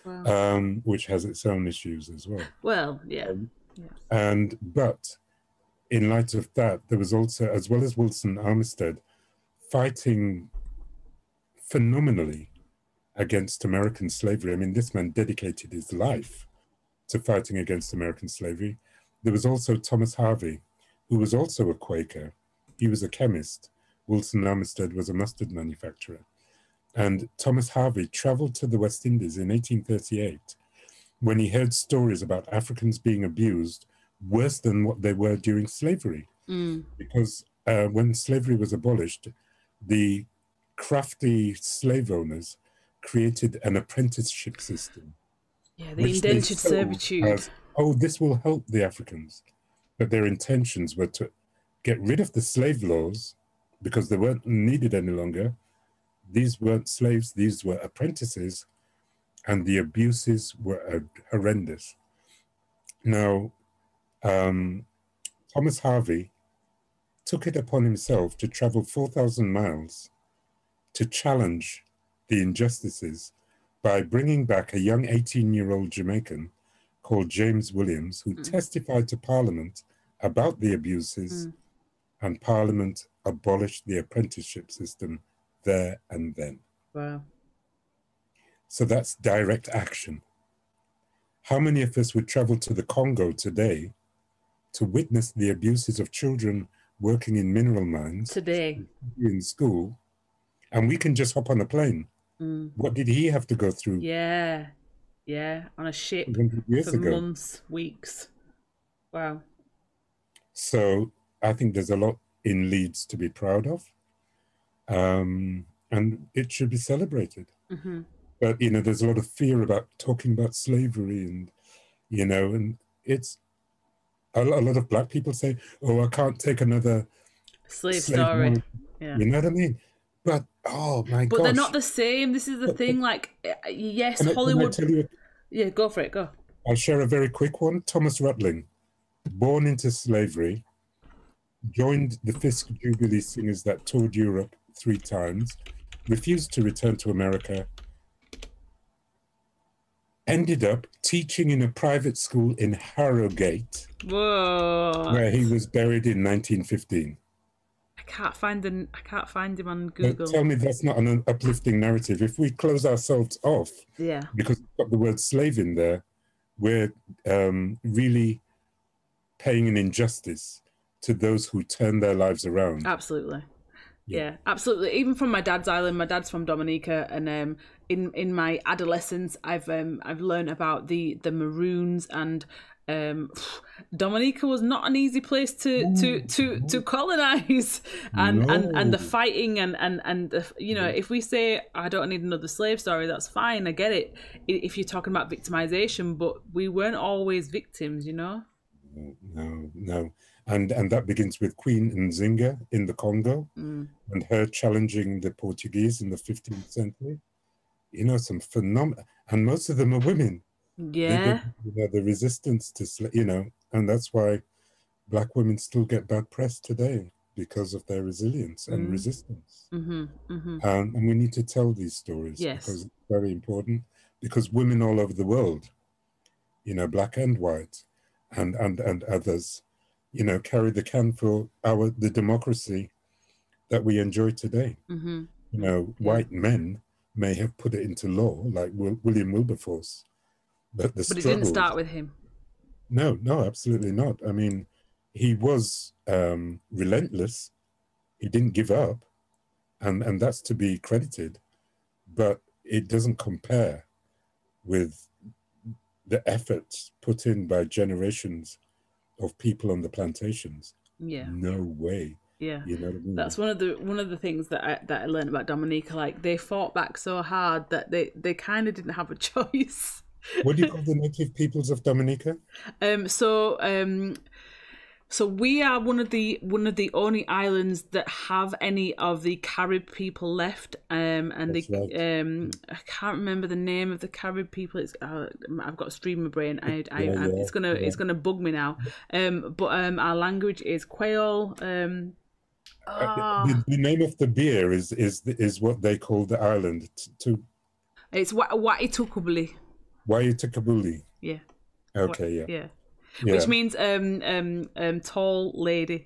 Wow. Which has its own issues as well. Well, yeah. Yeah. But in light of that, there was also, as well as Wilson Armistead, fighting phenomenally against American slavery. I mean, this man dedicated his life to fighting against American slavery. There was also Thomas Harvey, who was also a Quaker. He was a chemist. Wilson Armistead was a mustard manufacturer. And Thomas Harvey traveled to the West Indies in 1838 when he heard stories about Africans being abused worse than what they were during slavery. Mm. Because when slavery was abolished, the crafty slave owners created an apprenticeship system. Yeah, the indentured servitude. As, oh, this will help the Africans. But their intentions were to get rid of the slave laws because they weren't needed any longer. These weren't slaves, these were apprentices, and the abuses were horrendous. Now, Thomas Harvey took it upon himself to travel 4,000 miles to challenge the injustices by bringing back a young 18-year-old Jamaican called James Williams, who testified to Parliament about the abuses, and Parliament abolished the apprenticeship system there and then. Wow. So that's direct action. How many of us would travel to the Congo today to witness the abuses of children working in mineral mines today in school, and we can just hop on a plane? What did he have to go through? Yeah, yeah, on a ship for months, weeks. Wow. So I think there's a lot in Leeds to be proud of. And it should be celebrated. Mm-hmm. But, you know, there's a lot of fear about talking about slavery and, you know, and it's a lot of Black people say, oh, I can't take another slave story. Yeah. You know what I mean? But, oh, my God. But gosh, they're not the same. This is the thing. Like, yes, Hollywood. Yeah, go for it. Go. I'll share a very quick one. Thomas Rutling, born into slavery, joined the Fiscal Jubilee Singers that toured Europe 3 times, refused to return to America, ended up teaching in a private school in Harrogate, whoa, where he was buried in 1915. I can't find him on Google. But tell me that's not an uplifting narrative. If we close ourselves off, yeah, because we've got the word slave in there, we're really paying an injustice to those who turn their lives around. Absolutely. Yeah. Yeah, absolutely. Even from my dad's island, my dad's from Dominica, and in my adolescence, I've learned about the Maroons, and Dominica was not an easy place to colonize, and the fighting and the, you know, if we say I don't need another slave story, that's fine. I get it if you're talking about victimization, but we weren't always victims, you know. No. And that begins with Queen Nzinga in the Congo, and her challenging the Portuguese in the 15th century. You know, some phenomenal, and most of them are women. Yeah. The resistance to, you know, and that's why black women still get bad press today, because of their resilience and resistance. And we need to tell these stories, yes, because it's very important, because women all over the world, you know, black and white, and others, you know, carry the can for the democracy that we enjoy today. You know, white men may have put it into law, like William Wilberforce, but it didn't start with him. No, absolutely not. I mean, he was relentless. He didn't give up, and that's to be credited. But it doesn't compare with the efforts put in by generations of people on the plantations. Yeah, no way. Yeah, you know what I mean? That's one of the things that I learned about Dominica. Like, they fought back so hard that they kind of didn't have a choice. What do you call the native peoples of Dominica? So we are one of the only islands that have any of the Carib people left, and that's the right. I can't remember the name of the Carib people. It's I've got a stream in my brain. It's gonna bug me now. But our language is Creole. The name of the beer is what they call the island. It's Waitukubuli. Waitukubuli. Yeah. Okay. Yeah. Yeah. Yeah. Which means tall lady.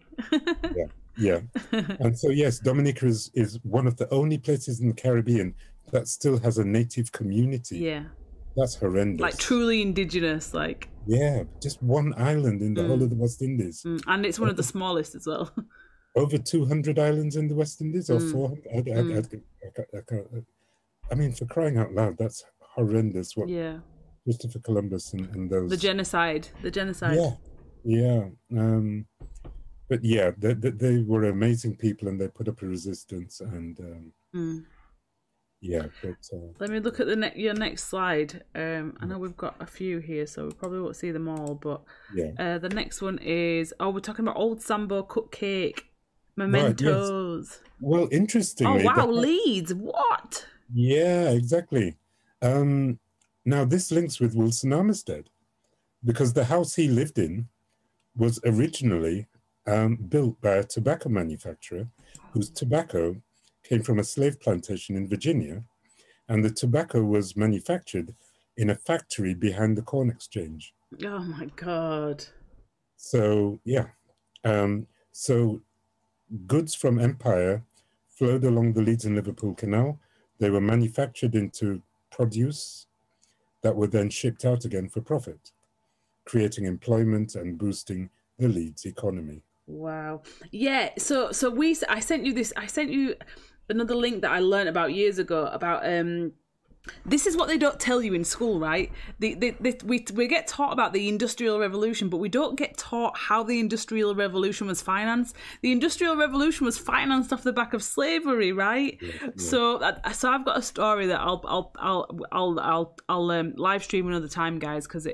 yeah. And so, yes, Dominica is one of the only places in the Caribbean that still has a native community. Yeah. That's horrendous. Like, truly indigenous, like. Yeah, just one island in the whole of the West Indies. And it's one of the smallest as well. Over 200 islands in the West Indies, or 400. I mean, for crying out loud, that's horrendous. Yeah. Christopher Columbus and those... The genocide. Yeah. But yeah, they were amazing people, and they put up a resistance, and... Yeah, but... Let me look at your next slide. I know we've got a few here, so we probably won't see them all, but... Yeah. The next one is... Oh, we're talking about Old Sambo Cupcake, Mementos. Right, yes. Well, interestingly... Oh, wow, Leeds, what? Yeah, exactly. Now, this links with Wilson Armistead, because the house he lived in was originally built by a tobacco manufacturer whose tobacco came from a slave plantation in Virginia, and the tobacco was manufactured in a factory behind the Corn Exchange. Oh, my God. So, yeah. So goods from Empire flowed along the Leeds and Liverpool Canal. They were manufactured into produce that were then shipped out again for profit, creating employment and boosting the Leeds economy. Wow. Yeah, so I sent you another link that I learned about years ago about this is what they don't tell you in school, right? We get taught about the Industrial Revolution, but we don't get taught how the Industrial Revolution was financed. The Industrial Revolution was financed off the back of slavery, right? Yeah. So I've got a story that I'll live stream another time, guys, because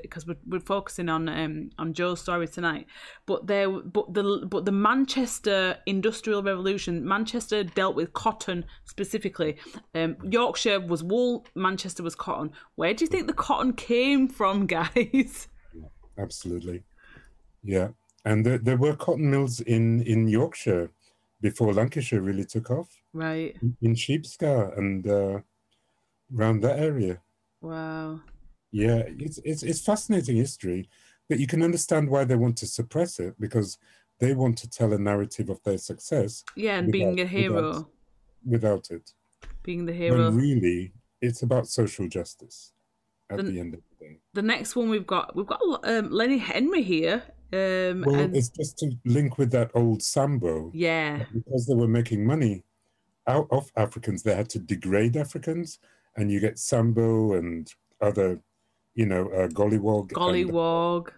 we're focusing on Joe's story tonight. But the Manchester Industrial Revolution, Manchester dealt with cotton specifically. Yorkshire was wool. Manchester was cotton. Where do you think the cotton came from, guys? Yeah, absolutely. Yeah. And there were cotton mills in Yorkshire before Lancashire really took off. Right. In Sheepscar and around that area. Wow. Yeah, it's fascinating history, but you can understand why they want to suppress it, because they want to tell a narrative of their success. Yeah, and being a hero. Without it. Being the hero. When really, it's about social justice at the end of the day. The next one we've got Lenny Henry here. Well, it's just to link with that old Sambo. Yeah. Because they were making money out of Africans, they had to degrade Africans, and you get Sambo and other, you know, gollywog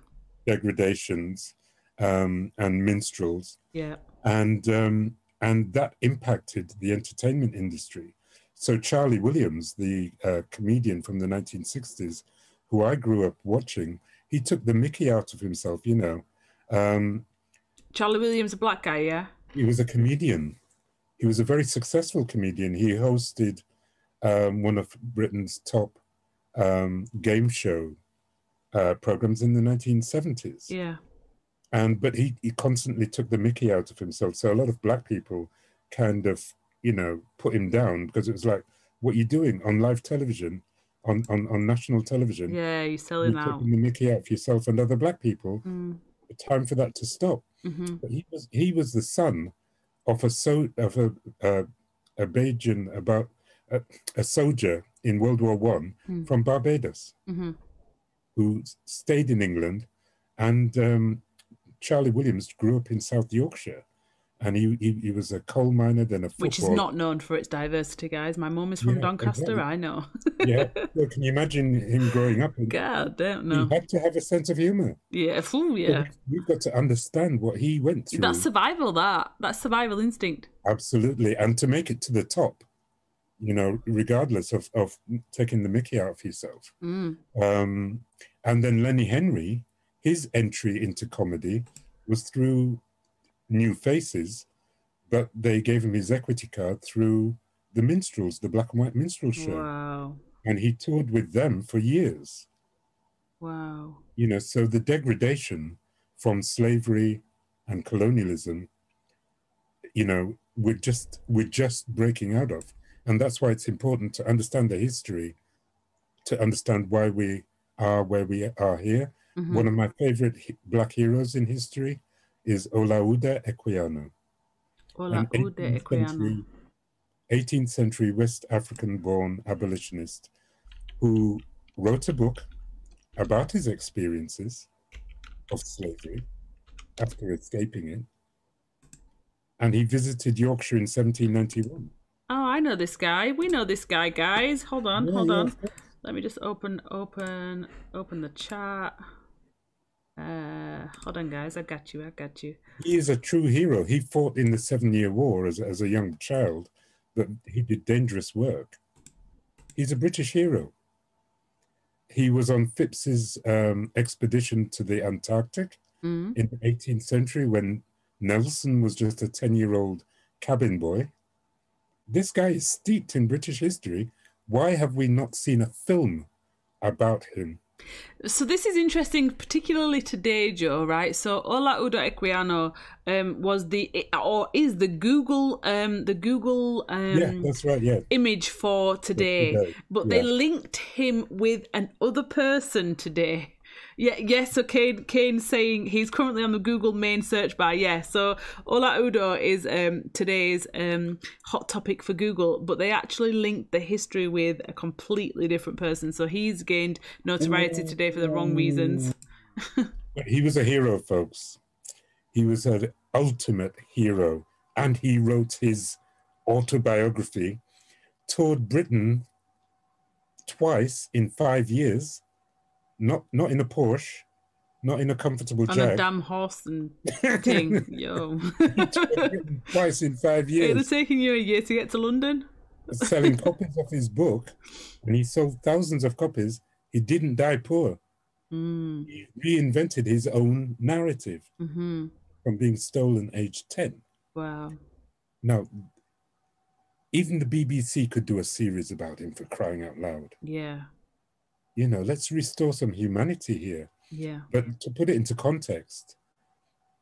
degradations, and minstrels. Yeah. And that impacted the entertainment industry. So Charlie Williams, the comedian from the 1960s, who I grew up watching, he took the mickey out of himself, you know. Charlie Williams, a black guy, yeah? He was a comedian. He was a very successful comedian. He hosted one of Britain's top game show programs in the 1970s. Yeah. But he constantly took the mickey out of himself. So a lot of black people kind of, you know, put him down, because it was like, what are you doing on live television, on national television? Yeah, you're selling out. You're taking the mickey out for yourself and other black people. Mm. Time for that to stop. Mm-hmm. But he was the son of a Bajan, about a soldier in World War I from Barbados, who stayed in England, and Charlie Williams grew up in South Yorkshire. And he was a coal miner, then a footballer. Which is not known for its diversity, guys. My mum is from Doncaster, exactly. I know. Yeah, well, can you imagine him growing up? God, don't know. He had to have a sense of humour. Yeah, fool, yeah. You've got to understand what he went through. That's survival, That's survival instinct. Absolutely, and to make it to the top, you know, regardless of taking the mickey out of yourself. Mm. And then Lenny Henry, his entry into comedy was through New Faces, but they gave him his equity card through the minstrels, the black and white minstrel show. Wow. And he toured with them for years. Wow. You know, so the degradation from slavery and colonialism, you know, we're just breaking out of. And that's why it's important to understand the history, to understand why we are where we are here. Mm-hmm. One of my favorite black heroes in history is Olaudah Equiano. Olaudah Equiano. 18th century West African-born abolitionist who wrote a book about his experiences of slavery after escaping it. And he visited Yorkshire in 1791. Oh, I know this guy. We know this guy, guys. Hold on, hold on. Let me just open the chat. Hold on, guys. I got you. He is a true hero. He fought in the Seven-Year War as a young child, but he did dangerous work. He's a British hero. He was on Phipps's expedition to the Antarctic in the 18th century when Nelson was just a 10-year-old cabin boy. This guy is steeped in British history. Why have we not seen a film about him? So this is interesting, particularly today, Joe, right? So Olaudah Equiano is the Google yeah, that's right, yeah, image for today. But yeah, they linked him with another person today. Yeah, yes, so Kane's saying he's currently on the Google main search bar. Yeah, so Olaudah is today's hot topic for Google, but they actually linked the history with a completely different person. So he's gained notoriety today for the wrong reasons. He was a hero, folks. He was an ultimate hero. And he wrote his autobiography, toured Britain twice in 5 years. Not in a Porsche, not in a comfortable Jag. On a damn horse and thing, yo. Twice in 5 years. It was taking you a year to get to London. Selling copies of his book, and he sold thousands of copies. He didn't die poor. Mm. He reinvented his own narrative from being stolen aged 10. Wow. Now, even the BBC could do a series about him, for crying out loud. Yeah. You know, let's restore some humanity here. Yeah. But to put it into context,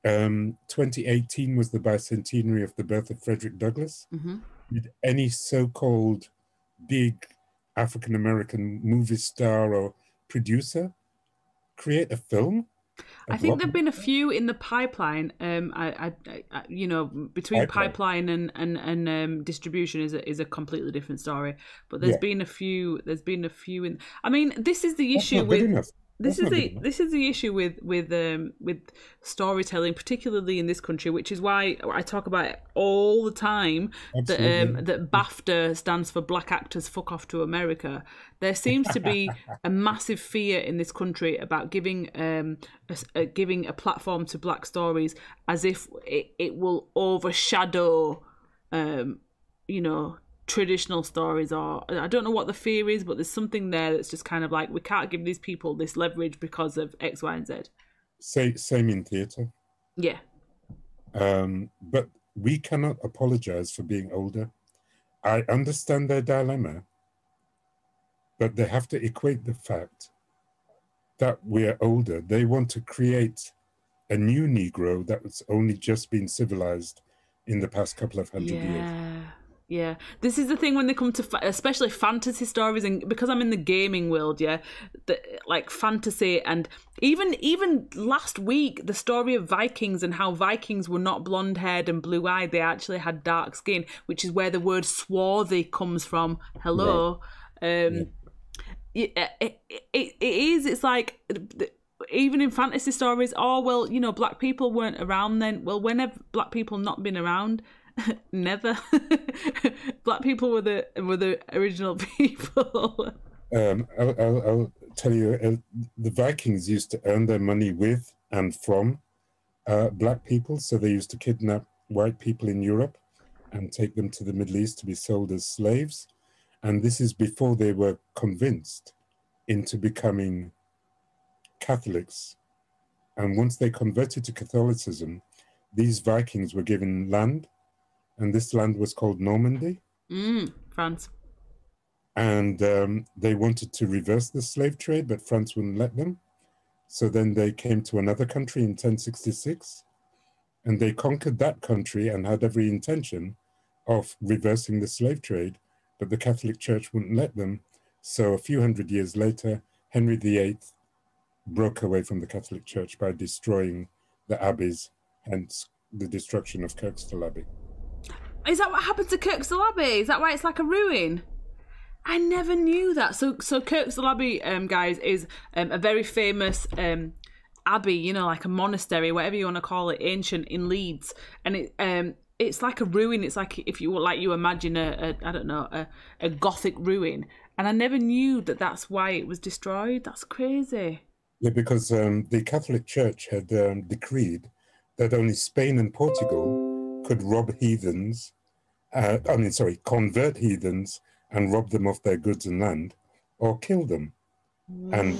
2018 was the bicentenary of the birth of Frederick Douglass. Mm-hmm. Did any so-called big African-American movie star or producer create a film? I think there've been a few in the pipeline. Between pipeline and distribution is a completely different story. But there's been a few. There's been a few in. I mean, this is the issue with. This is the issue with storytelling, particularly in this country, which is why I talk about it all the time. Absolutely. That BAFTA stands for Black Actors Fuck Off to America. There seems to be a massive fear in this country about giving giving a platform to Black stories, as if it will overshadow, traditional stories, or I don't know what the fear is, but there's something there that's just kind of like, we can't give these people this leverage because of X, Y, and Z. Same in theatre. Yeah. But we cannot apologise for being older. I understand their dilemma, but they have to equate the fact that we're older. They want to create a new Negro that's only just been civilised in the past couple of hundred years. Yeah, this is the thing when they come to especially fantasy stories, and because I'm in the gaming world, like fantasy, and even last week, the story of Vikings and how Vikings were not blonde-haired and blue-eyed, they actually had dark skin, which is where the word swarthy comes from. Hello. Right. It's like... Even in fantasy stories, black people weren't around then. Well, when have black people not been around? Never. Black people were the original people. I'll tell you, the Vikings used to earn their money with and from black people, so they used to kidnap white people in Europe and take them to the Middle East to be sold as slaves. And this is before they were convinced into becoming Catholics. And once they converted to Catholicism, these Vikings were given land, and this land was called Normandy. France. And they wanted to reverse the slave trade, but France wouldn't let them. So then they came to another country in 1066, and they conquered that country and had every intention of reversing the slave trade, but the Catholic Church wouldn't let them. So a few hundred years later, Henry VIII broke away from the Catholic Church by destroying the abbeys, hence the destruction of Kirkstall Abbey. Is that what happened to Kirkstall Abbey? Is that why it's like a ruin? I never knew that. So Kirkstall Abbey, guys, is a very famous abbey, like a monastery, whatever you want to call it, ancient in Leeds, and it it's like a ruin. It's like if you imagine a Gothic ruin, and I never knew that that's why it was destroyed. That's crazy. Yeah, because the Catholic Church had decreed that only Spain and Portugal could convert heathens and rob them of their goods and land, or kill them and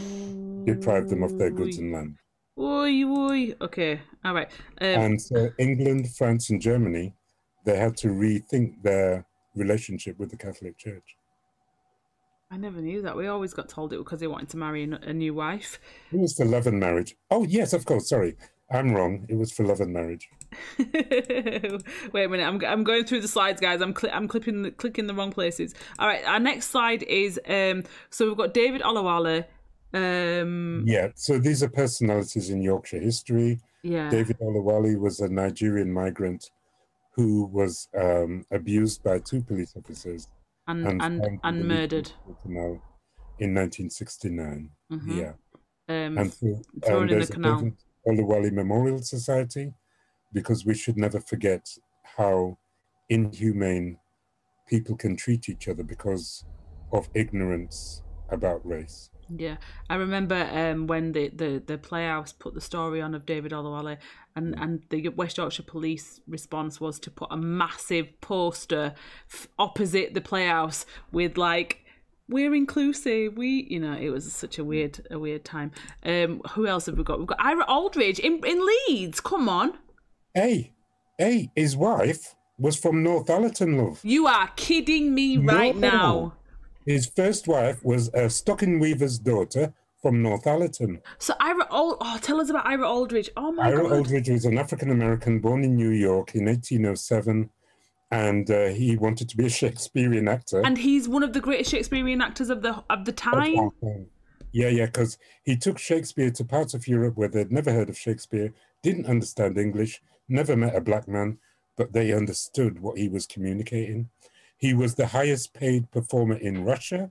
deprive them of their goods and land. Oy, oy. Okay, all right. And so England, France, and Germany, they had to rethink their relationship with the Catholic Church. I never knew that. We always got told it because they wanted to marry a new wife. It was for love and marriage. Oh, yes, of course. Sorry, I'm wrong. It was for love and marriage. Wait a minute. I'm going through the slides, guys. I'm clicking the wrong places. All right. Our next slide is... so we've got David Olawale. Yeah. So these are personalities in Yorkshire history. Yeah. David Olawale was a Nigerian migrant who was abused by two police officers. And murdered in 1969. Mm-hmm. Yeah, and thrown in the canal. Olawale Memorial Society, because we should never forget how inhumane people can treat each other because of ignorance about race. Yeah, I remember when the Playhouse put the story on of David Olawale, and the West Yorkshire Police response was to put a massive poster opposite the Playhouse with like, we're inclusive, it was such a weird time. Who else have we got? We've got Ira Aldridge in Leeds, come on. Hey, his wife was from Northallerton, love. You are kidding me right now. His first wife was a stocking weaver's daughter from Northallerton. So Ira Aldridge, oh, tell us about Ira Aldridge. Oh my God. Ira Aldridge was an African-American born in New York in 1807, and he wanted to be a Shakespearean actor. And he's one of the greatest Shakespearean actors of the time. Yeah, yeah, because he took Shakespeare to parts of Europe where they'd never heard of Shakespeare, didn't understand English, never met a black man, but they understood what he was communicating. He was the highest paid performer in Russia,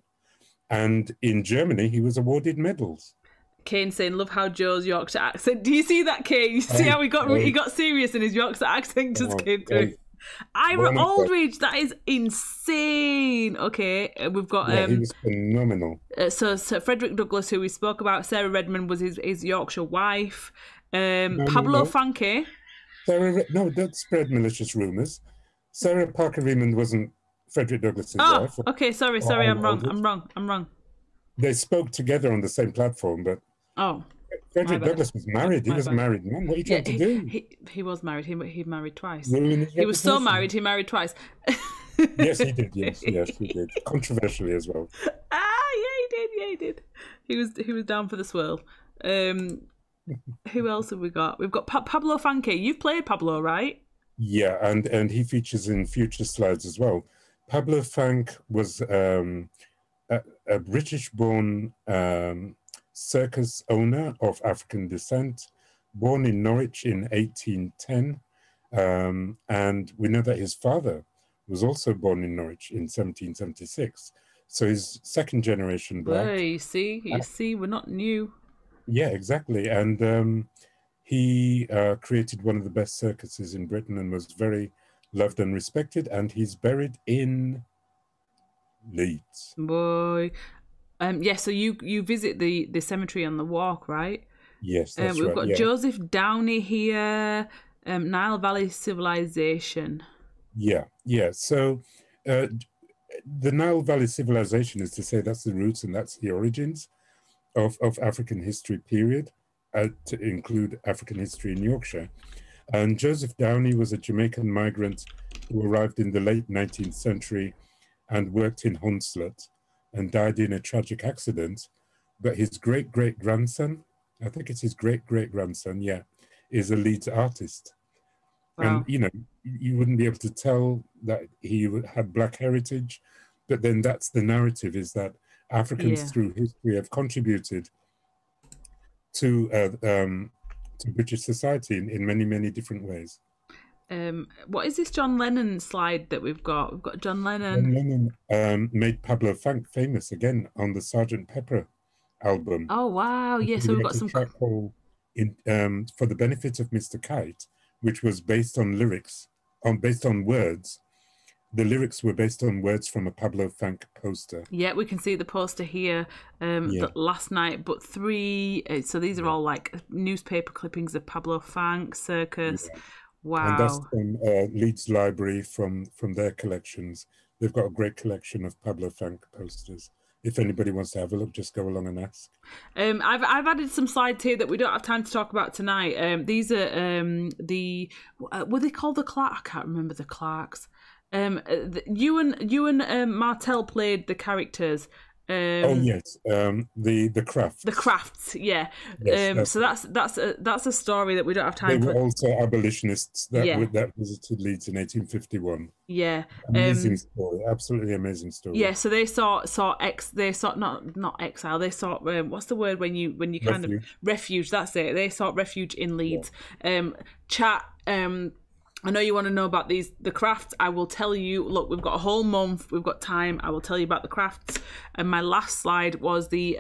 and in Germany, he was awarded medals. Kane's saying, love how Joe's Yorkshire accent. Do you see that, Kane? You see how he got serious and his Yorkshire accent just came through. Ira Aldridge, that is insane. Okay, we've got... Yeah, he was phenomenal. So Frederick Douglass, who we spoke about, Sarah Redmond was his Yorkshire wife, Pablo Fanke. No, don't spread malicious rumours. Sarah Parker Remond wasn't Frederick Douglass's wife. Oh, okay, sorry, I'm wrong. They spoke together on the same platform, but... Oh. Frederick Douglass was married. He was a married man. What are you trying to do? He was married. He married twice. He was so married, he married twice. Yes, he did. Yes, he did. Controversially as well. Ah, yeah, he did. He was down for the swirl. Who else have we got? We've got Pablo Fanke. You've played Pablo, right? Yeah, and he features in future slides as well. Pablo Fanke was a British-born... circus owner of African descent, born in Norwich in 1810, and we know that his father was also born in Norwich in 1776, so he's second generation black. Well, you see, we're not new. Yeah, exactly, and he created one of the best circuses in Britain and was very loved and respected, and he's buried in Leeds. Boy. Yeah, so you visit the cemetery on the walk, right? Yes, that's right. We've got Joseph Downey here, Nile Valley Civilization. Yeah, yeah. So the Nile Valley Civilization is to say that's the roots and that's the origins of African history period, to include African history in Yorkshire. And Joseph Downey was a Jamaican migrant who arrived in the late 19th century and worked in Hunslet, and died in a tragic accident, but his great-great-grandson, I think it's his great-great-grandson, yeah, is a Leeds artist. Wow. And, you know, you wouldn't be able to tell that he had black heritage, but then that's the narrative, is that Africans through history have contributed to British society in many, many different ways. What is this John Lennon slide that we've got? We've got John Lennon. John Lennon made Pablo Fanke famous again on the Sgt. Pepper album. Oh wow! Yeah, so we've got some track for the benefit of Mr. Kite, which was based on lyrics, based on words. The lyrics were based on words from a Pablo Fanke poster. Yeah, we can see the poster here. Last night, but three. So these are all like newspaper clippings of Pablo Fanke circus. Yeah. Wow. And that's from Leeds Library from their collections. They've got a great collection of Pablo Fanke posters. If anybody wants to have a look, just go along and ask. I've added some slides here that we don't have time to talk about tonight. These are were they called the Clark? I can't remember the Clarks. You and Martel played the characters. The Crafts. The Crafts, yeah. Yes, so that's a story that we don't have time for. They were also abolitionists that visited Leeds in 1851. Yeah, amazing story, absolutely amazing story. Yeah, so they sought not exile. They sought what's the word when you kind of refuge? That's it. They sought refuge in Leeds. Yeah. I know you want to know about the Crafts. I will tell you, look, we've got a whole month, we've got time, I will tell you about the Crafts. And my last slide was the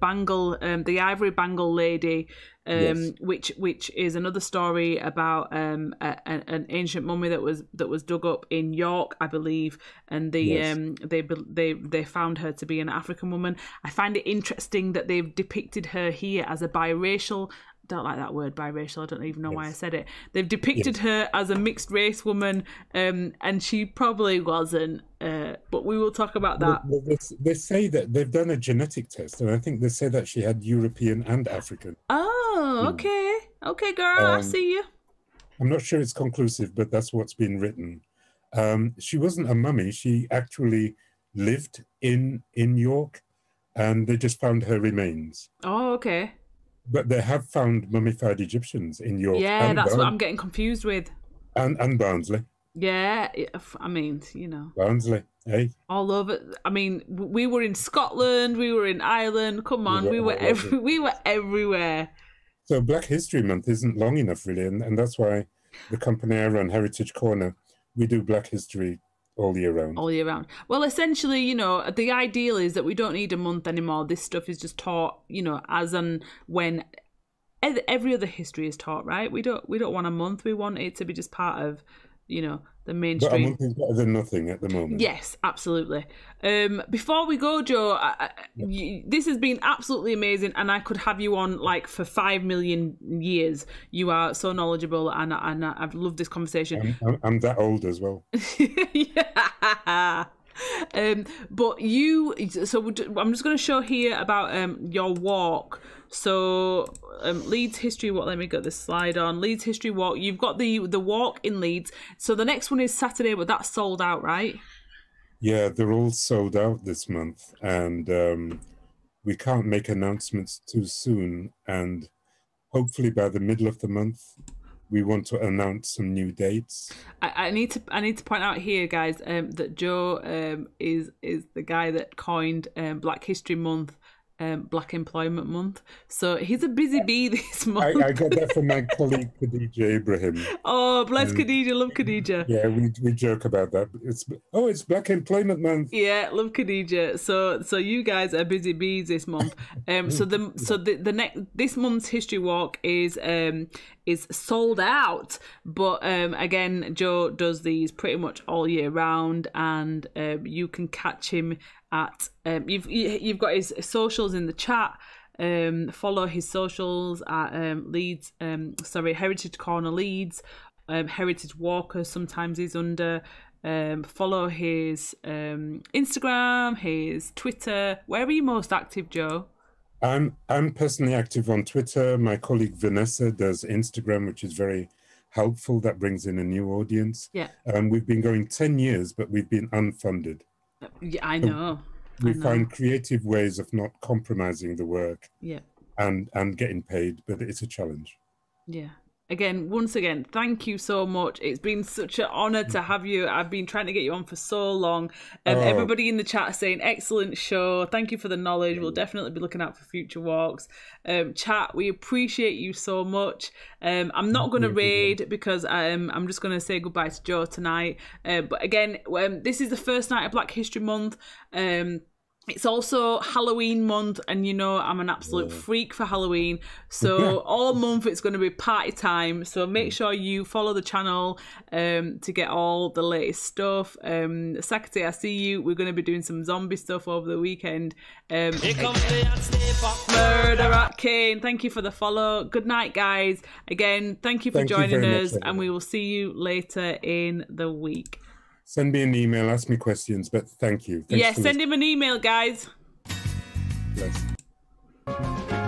bangle, the ivory bangle lady, yes. which is another story about an ancient mummy that was dug up in York, I believe, and they found her to be an African woman. I find it interesting that they've depicted her here as a biracial. Don't like that word, biracial. I don't even know why I said it. They've depicted her as a mixed race woman, and she probably wasn't. But we will talk about that. They say that they've done a genetic test, and I think they say that she had European and African. Oh, okay, okay, girl, I see you. I'm not sure it's conclusive, but that's what's been written. She wasn't a mummy. She actually lived in York, and they just found her remains. Oh, okay. But they have found mummified Egyptians in York. Yeah, that's what I'm getting confused with. And Barnsley. Yeah, I mean, you know. Barnsley, eh? All over. I mean, we were in Scotland, we were in Ireland. Come on, we were everywhere. So Black History Month isn't long enough, really, and that's why the company I run, Heritage Corner, we do Black History all year round. All year round. Well, essentially, you know, the ideal is that we don't need a month anymore. This stuff is just taught, you know, as and when every other history is taught, right? We don't want a month. We want it to be just part of, you know, the mainstream. But a month is better than nothing at the moment. Yes, absolutely. Before we go, Joe, this has been absolutely amazing, and I could have you on like for 5 million years. You are so knowledgeable, and I've loved this conversation. I'm that old as well. Yeah. I'm just going to show here about your walk. So Leeds History Walk, let me get this slide on. Leeds History Walk, you've got the walk in Leeds. So the next one is Saturday, but that's sold out, right? Yeah, they're all sold out this month, and we can't make announcements too soon, and hopefully by the middle of the month we want to announce some new dates. I need to point out here, guys, that Joe is the guy that coined Black History Month, Black Employment Month. So he's a busy bee this month. I got that from my colleague Khadija Ibrahim. Oh, bless Khadija, love Khadija. Yeah, we joke about that. It's Black Employment Month. Yeah, love Khadija. So you guys are busy bees this month. This month's history walk is sold out, but again, Joe does these pretty much all year round, and you can catch him at you've got his socials in the chat. Follow his socials at Heritage Corner Leeds, Heritage Walker sometimes he's under. Follow his Instagram, his Twitter. Where are you most active, Joe? I'm personally active on Twitter. My colleague Vanessa does Instagram, which is very helpful. That brings in a new audience. Yeah. We've been going 10 years, but we've been unfunded. Yeah, I know. So we find creative ways of not compromising the work. Yeah. And getting paid, but it's a challenge. Yeah. Once again, thank you so much. It's been such an honour to have you. I've been trying to get you on for so long. Everybody in the chat is saying, excellent show. Thank you for the knowledge. We'll definitely be looking out for future walks. Chat, we appreciate you so much. I'm not going to raid because I'm just going to say goodbye to Joe tonight. But again, this is the first night of Black History Month. It's also Halloween month, and you know I'm an absolute freak for Halloween. So all month it's going to be party time. So make sure you follow the channel to get all the latest stuff. Saturday, I see you. We're going to be doing some zombie stuff over the weekend. Here comes the Murderer Kane. Thank you for the follow. Good night, guys. Again, thank you for joining us, and we will see you later in the week. Send me an email, ask me questions, but thank you. Thanks. Yeah, send him an email, guys. Bless.